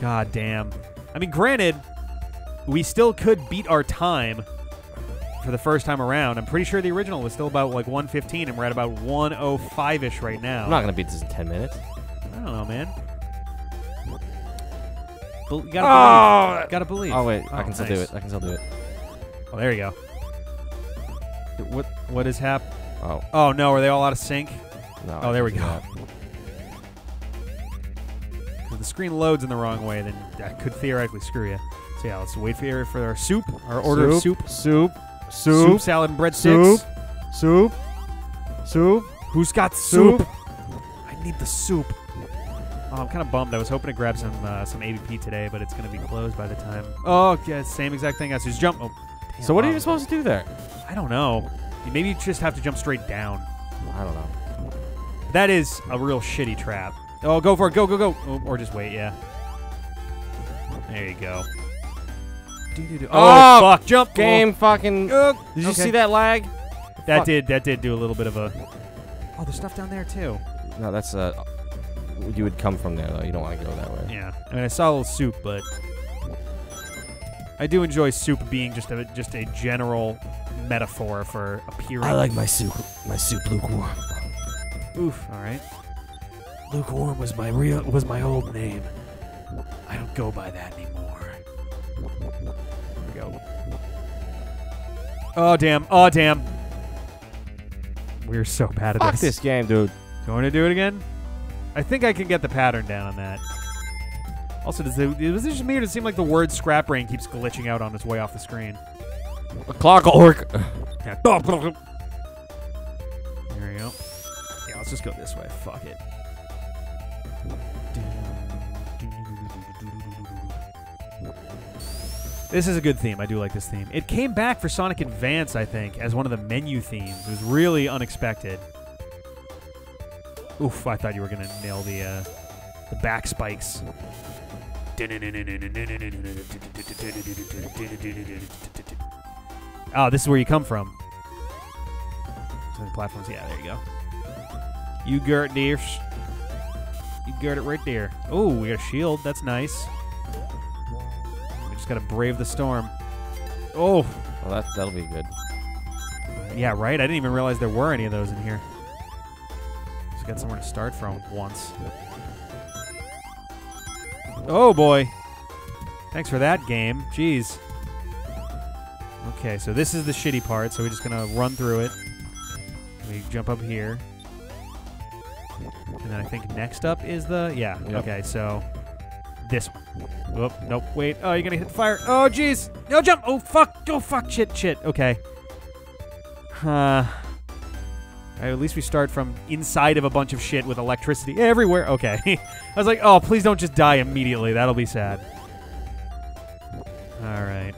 God damn. I mean, granted, we still could beat our time for the first time around. I'm pretty sure the original was still about, 1:15, and we're at about 1:05-ish right now. I'm not going to beat this in 10 minutes. I don't know, man. You gotta believe. Gotta believe. Oh, wait. I can still do it. I can still do it. Oh, there you go. What is hap... Oh. Oh, no. Are they all out of sync? No. Oh, there we go. That. If the screen loads in the wrong way, then that could theoretically screw you. So yeah, let's wait for our soup, our order of soup. Soup, salad, and breadsticks. Soup. Who's got soup? I need the soup. Oh, I'm kind of bummed. I was hoping to grab some AVP today, but it's going to be closed by the time. Oh, yeah, same exact thing. I just jump. Oh, damn, so what are you supposed to do there? I don't know. Maybe you just have to jump straight down. I don't know. That is a real shitty trap. Oh, go for it. Go, go, go. Oh, or just wait, yeah. There you go. Oh, fuck. Jump. Game fucking. Did you see that lag? That did do a little bit of a... Oh, there's stuff down there, too. No, that's... you would come from there, though. You don't want to go that way. Yeah. I mean, I saw a little soup, but... I do enjoy soup being just a general metaphor for appearing. I like my soup. My soup lukewarm. Oof. All right. Lukewarm was my old name. I don't go by that anymore. There we go. Oh, damn. Oh, damn. We're so bad at this. Fuck this game, dude. Do you want to do it again? I think I can get the pattern down on that. Also, was it just me or does it seem like the word Scrap Brain keeps glitching out on its way off the screen? A clockwork. Yeah. There we go. Yeah, let's just go this way. Fuck it. This is a good theme. I do like this theme. It came back for Sonic Advance, I think, as one of the menu themes. It was really unexpected. Oof, I thought you were going to nail the back spikes. Oh, this is where you come from. The platforms. Yeah, there you go. You got it, dear. You got it right there. Oh, we got a shield. That's nice. We just got to brave the storm. Oh. Well, that'll be good. Yeah, right? I didn't even realize there were any of those in here. Got somewhere to start from once. Oh boy. Thanks for that game. Jeez. Okay, so this is the shitty part, so we're just gonna run through it. We jump up here. And then I think next up is the okay, so this one. Whoop, nope, wait. Oh, you're gonna hit the fire. Oh jeez! No jump! Oh fuck! Oh fuck, shit. Okay. At least we start from inside of a bunch of shit with electricity everywhere. Okay. I was like, oh, please don't just die immediately. That'll be sad. All right.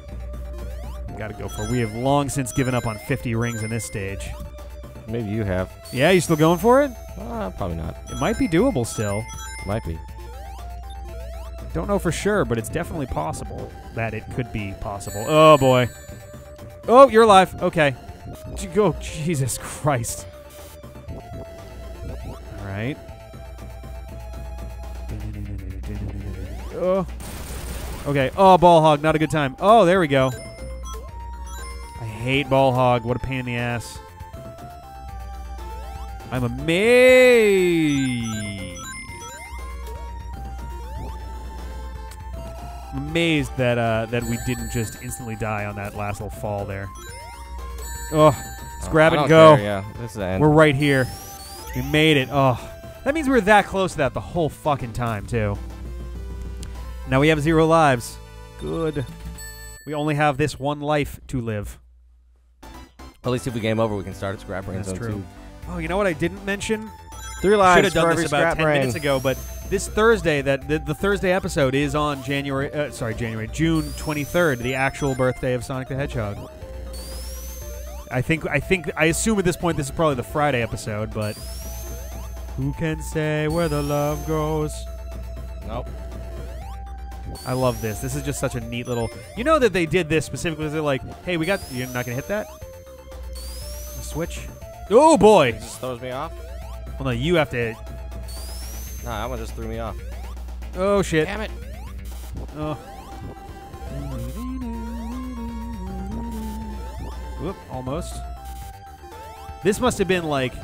Gotta go for it. We have long since given up on 50 rings in this stage. Maybe you have. Yeah, you still going for it? Probably not. It might be doable still. Might be. Don't know for sure, but it's definitely possible that it could be possible. Oh, boy. Oh, you're alive. Okay. Go, Jesus Christ. Right. Oh. Okay. Oh, ball hog. Not a good time. Oh, there we go. I hate ball hog. What a pain in the ass. I'm amazed that we didn't just instantly die on that last little fall there. Oh, let's grab it and go. Care, yeah, this is the end. We're right here. We made it. Oh, that means we were that close to that the whole fucking time, too. Now we have 0 lives. Good. We only have this one life to live. At least if we game over, we can start at Scrap Brain Zone 2. That's true. Oh, you know what I didn't mention? 3 lives. Should have done this about 10 minutes ago, but this Thursday, the Thursday episode is on June 23rd, the actual birthday of Sonic the Hedgehog. I assume at this point this is probably the Friday episode, but... Who can say where the love goes? Nope. I love this. This is just such a neat little... You know that they did this specifically because they're like, hey, we got... You're not going to hit that? Switch. Oh, boy! It just throws me off? Well, no, you have to... Nah, that one just threw me off. Oh, shit. Damn it. Oh. Whoop, almost. This must have been like...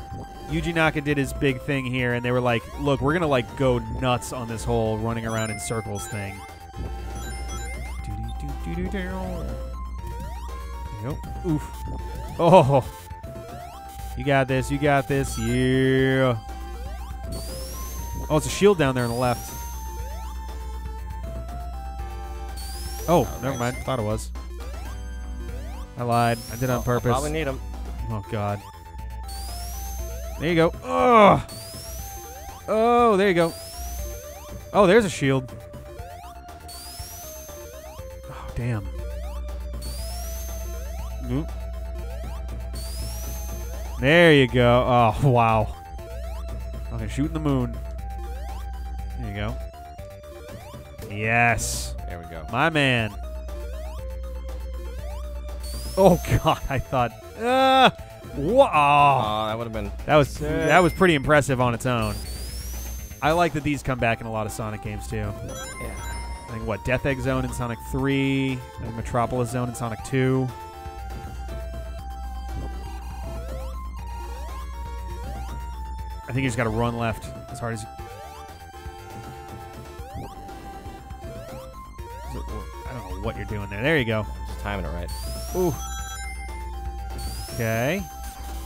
Yuji Naka did his big thing here, and they were like, look, we're going to like go nuts on this whole running around in circles thing. Yep. Oof. Oh. You got this. You got this. Yeah. Oh, it's a shield down there on the left. Oh, never mind. Thought it was. I lied. I did it on purpose. I'll probably need him. Oh, God. There you go. Oh, there you go. Oh, there's a shield. Oh, damn. Oop. There you go. Oh, wow. Okay, shooting the moon. There you go. Yes. There we go. My man. Oh, God. I thought... Wow. Oh, that would have been... That was pretty impressive on its own. I like that these come back in a lot of Sonic games, too. Yeah. I think, what, Death Egg Zone in Sonic 3, and Metropolis Zone in Sonic 2. I think you just got to run left as hard as you... I don't know what you're doing there. There you go. Just timing it right. Ooh. Okay.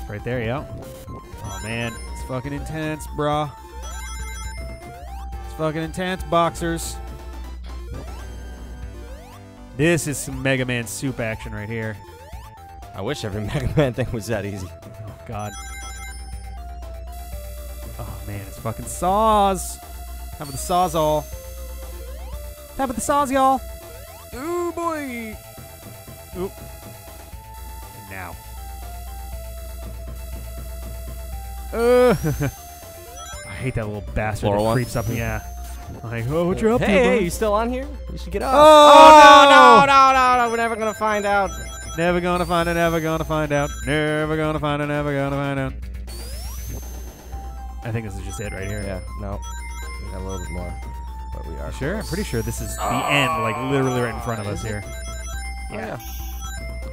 Right there, yeah. Oh, man. It's fucking intense, brah. It's fucking intense, boxers. This is some Mega Man soup action right here. I wish every Mega Man thing was that easy. Oh, God. Oh, man. It's fucking saws. How about the saws all? How about the saws, y'all? Ooh, boy. Oop. And now. I hate that little bastard that creeps up. Yeah. Like, oh, what you up to, bro? Hey, you still on here? You should get off. Oh, no. We're never going to find out. Never going to find it. Never going to find out. Never going to find it. Never going to find out. I think this is just it right here. Yeah. No. We got a little bit more. But we are sure. Close. I'm pretty sure this is the end, like literally right in front of us here. Yeah.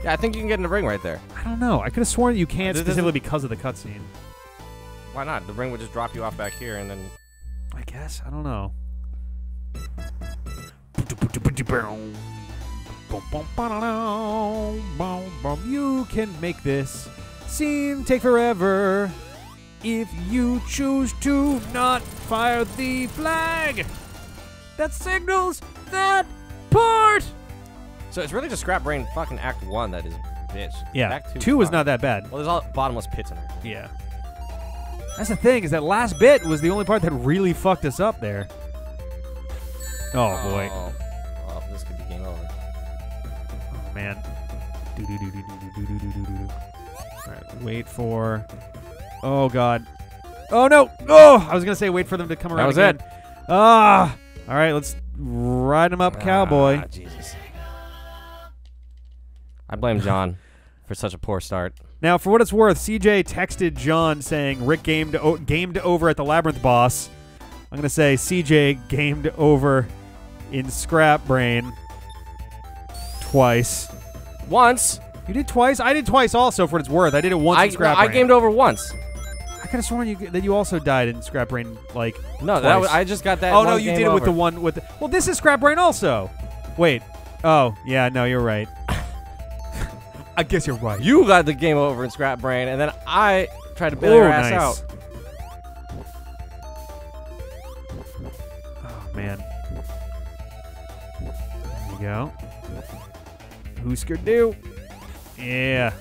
Yeah, I think you can get in the ring right there. I don't know. I could have sworn you can't specifically because of the cutscene. Why not? The ring would just drop you off back here, and then. I guess. I don't know. You can make this seem take forever if you choose to not fire the flag that signals that part. So it's really just Scrap Brain fucking Act 1 that is a bitch. Yeah, Act 2 was not that bad. Well, there's all bottomless pits in there. Yeah. That's the thing, is that last bit was the only part that really fucked us up there. Oh, boy. Oh, this could be game over. Oh, man. All right, wait for... Oh, God. Oh, no. Oh, I was going to say wait for them to come around again. That was it. Ah. All right, let's ride them up, cowboy. Ah, Jesus. I blame John for such a poor start. Now, for what it's worth, CJ texted John saying, Rick gamed over at the Labyrinth boss. I'm going to say CJ gamed over in Scrap Brain twice. Once? You did twice? I did twice also, for what it's worth. I did it once in Scrap Brain. I gamed over once. I could have sworn that you also died in Scrap Brain, like, no, that was, I just got that one. Oh, no, you did it with the one with the... Well, this is Scrap Brain also. Wait. Oh, yeah, no, you're right. I guess you're right. You got the game over in Scrap Brain, and then I tried to bail your ass out. Oh, man. There you go. Who's-ker-do. Yeah.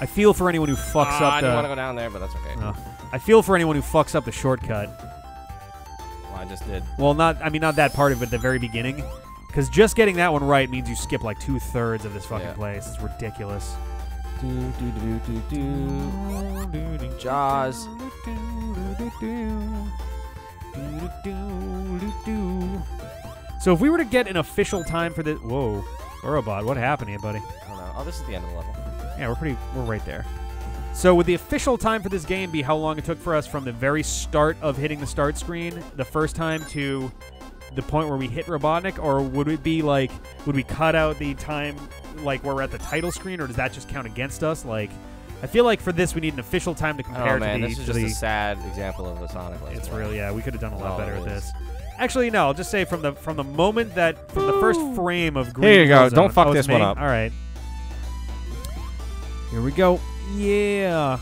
I feel for anyone who fucks up the... I didn't want to go down there, but that's okay. I feel for anyone who fucks up the shortcut. Well, I just did. Well, not... I mean, not that part of it, the very beginning. Because just getting that one right means you skip like 2/3 of this fucking place. It's ridiculous. Jaws. So if we were to get an official time for this... Whoa. Orobot, what happened here, buddy? I don't know. Oh, this is the end of the level. Yeah, we're right there. So would the official time for this game be how long it took for us from the very start of hitting the start screen the first time to... the point where we hit Robotnik, or would it be like, would we cut out the time like where we're at the title screen, or does that just count against us? Like, I feel like for this we need an official time to compare. Oh man, to this is just a sad example of a Sonic. It's real, yeah. We could have done a lot better at this. Actually, no. I'll just say from the moment that from the first frame of Green Hill Zone. Here you go. Don't fuck this one up. All right. Here we go. Yeah.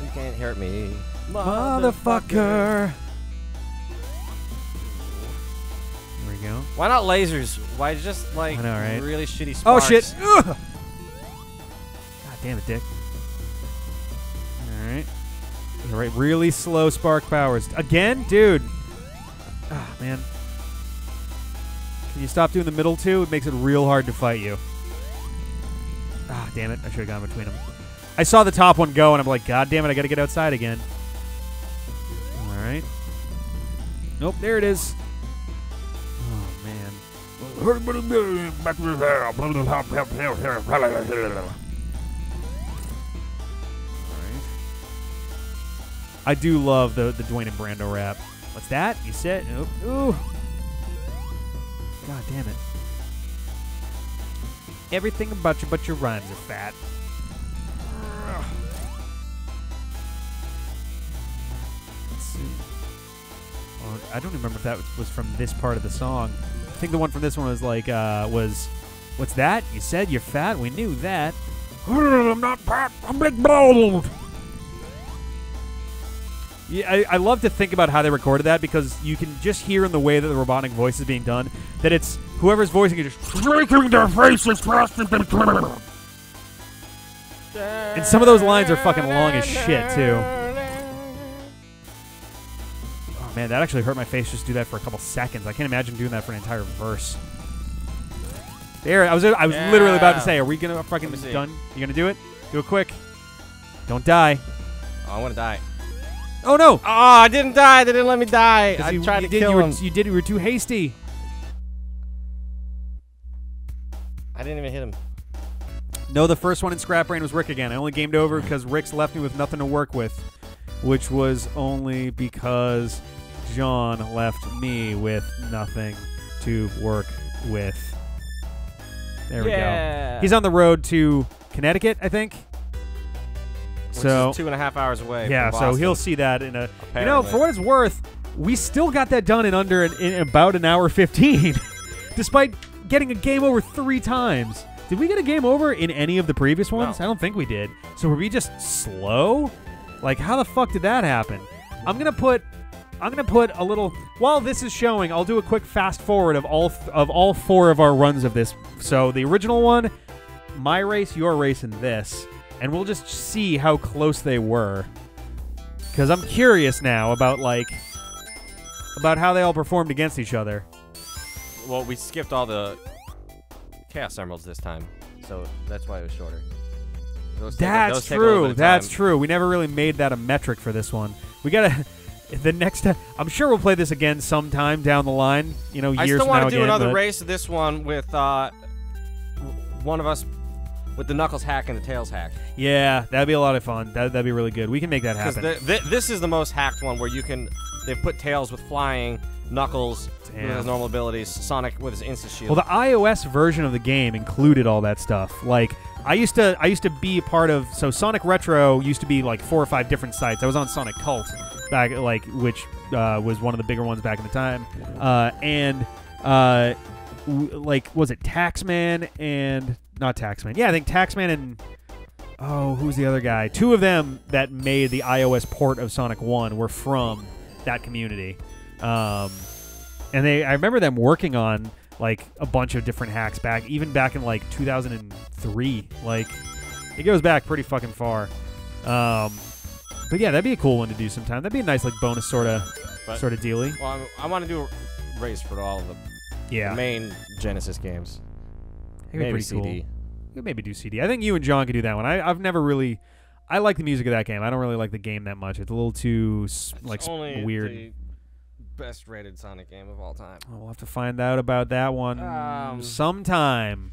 You can't hurt me, motherfucker. Go. Why not lasers? Why just like really shitty sparks? Oh shit! Ugh. God damn it, Dick! All right, really slow spark powers again, dude. Ah, man. Can you stop doing the middle two? It makes it real hard to fight you. Ah, damn it. I should have gone between them. I saw the top one go, and I'm like, God damn it, I gotta get outside again. Alright. Nope, there it is. Oh, man. Alright. I do love the Dwayne and Brando rap. What's that? You said? Nope. Ooh. God damn it. Everything about you but your rhymes are fat. Let's see. Oh, I don't remember if that was from this part of the song. I think the one from this one was like, what's that? You said you're fat? We knew that. I'm not fat. I'm big bald. Yeah, I love to think about how they recorded that, because you can just hear in the way that the Robotnik voice is being done that it's whoever's voicing it just shaking their faces faster than Twitter. And some of those lines are fucking long as shit, too. Oh, man, that actually hurt my face just to do that for a couple seconds. I can't imagine doing that for an entire verse. There, I was literally about to say, are we gonna fucking done? You gonna do it? Do it quick. Don't die. Oh, I wanna die. Oh no! Oh, I didn't die. They didn't let me die. I tried to kill him. You did. You were too hasty. I didn't even hit him. No, the first one in Scrap Brain was Rick again. I only gamed over because Rick's left me with nothing to work with, which was only because John left me with nothing to work with. There we go. He's on the road to Connecticut, I think. So, which is 2.5 hours away. Yeah, so he'll see that in a. Apparently. You know, for what it's worth, we still got that done in under in about an hour 15, despite getting a game over 3 times. Did we get a game over in any of the previous ones? No. I don't think we did. So were we just slow? Like, how the fuck did that happen? I'm gonna put a little. While this is showing, I'll do a quick fast forward of all 4 of our runs of this. So the original one, my race, your race, and this. And we'll just see how close they were, because I'm curious now about about how they all performed against each other. Well, we skipped all the Chaos Emeralds this time, so that's why it was shorter. That's true. That's true. We never really made that a metric for this one. We gotta the next time. I'm sure we'll play this again sometime down the line. You know, years from now. I still want to do another race of this one with one of us. With the Knuckles hack and the Tails hack. Yeah, that'd be a lot of fun. That'd be really good. We can make that happen. This is the most hacked one where you can... They've put Tails with flying, Knuckles with his normal abilities, Sonic with his insta-shield. Well, the iOS version of the game included all that stuff. Like, I used to be part of... So Sonic Retro used to be like 4 or 5 different sites. I was on Sonic Cult, back which was one of the bigger ones back in the time. Was it Taxman and... Not Taxman. Yeah, I think Taxman and... Oh, who's the other guy? 2 of them that made the iOS port of Sonic 1 were from that community. And I remember them working on, a bunch of different hacks even back in, 2003. It goes back pretty fucking far. But, yeah, that'd be a cool one to do sometime. That'd be a nice, bonus sort of dealie. Well, I want to do a race for all of them. Yeah. The main Genesis games. Maybe CD. Cool. You maybe do CD. I think you and John could do that one. I've never really... I like the music of that game. I don't really like the game that much. It's a little too, weird. It's only the best rated Sonic game of all time. We'll have to find out about that one sometime.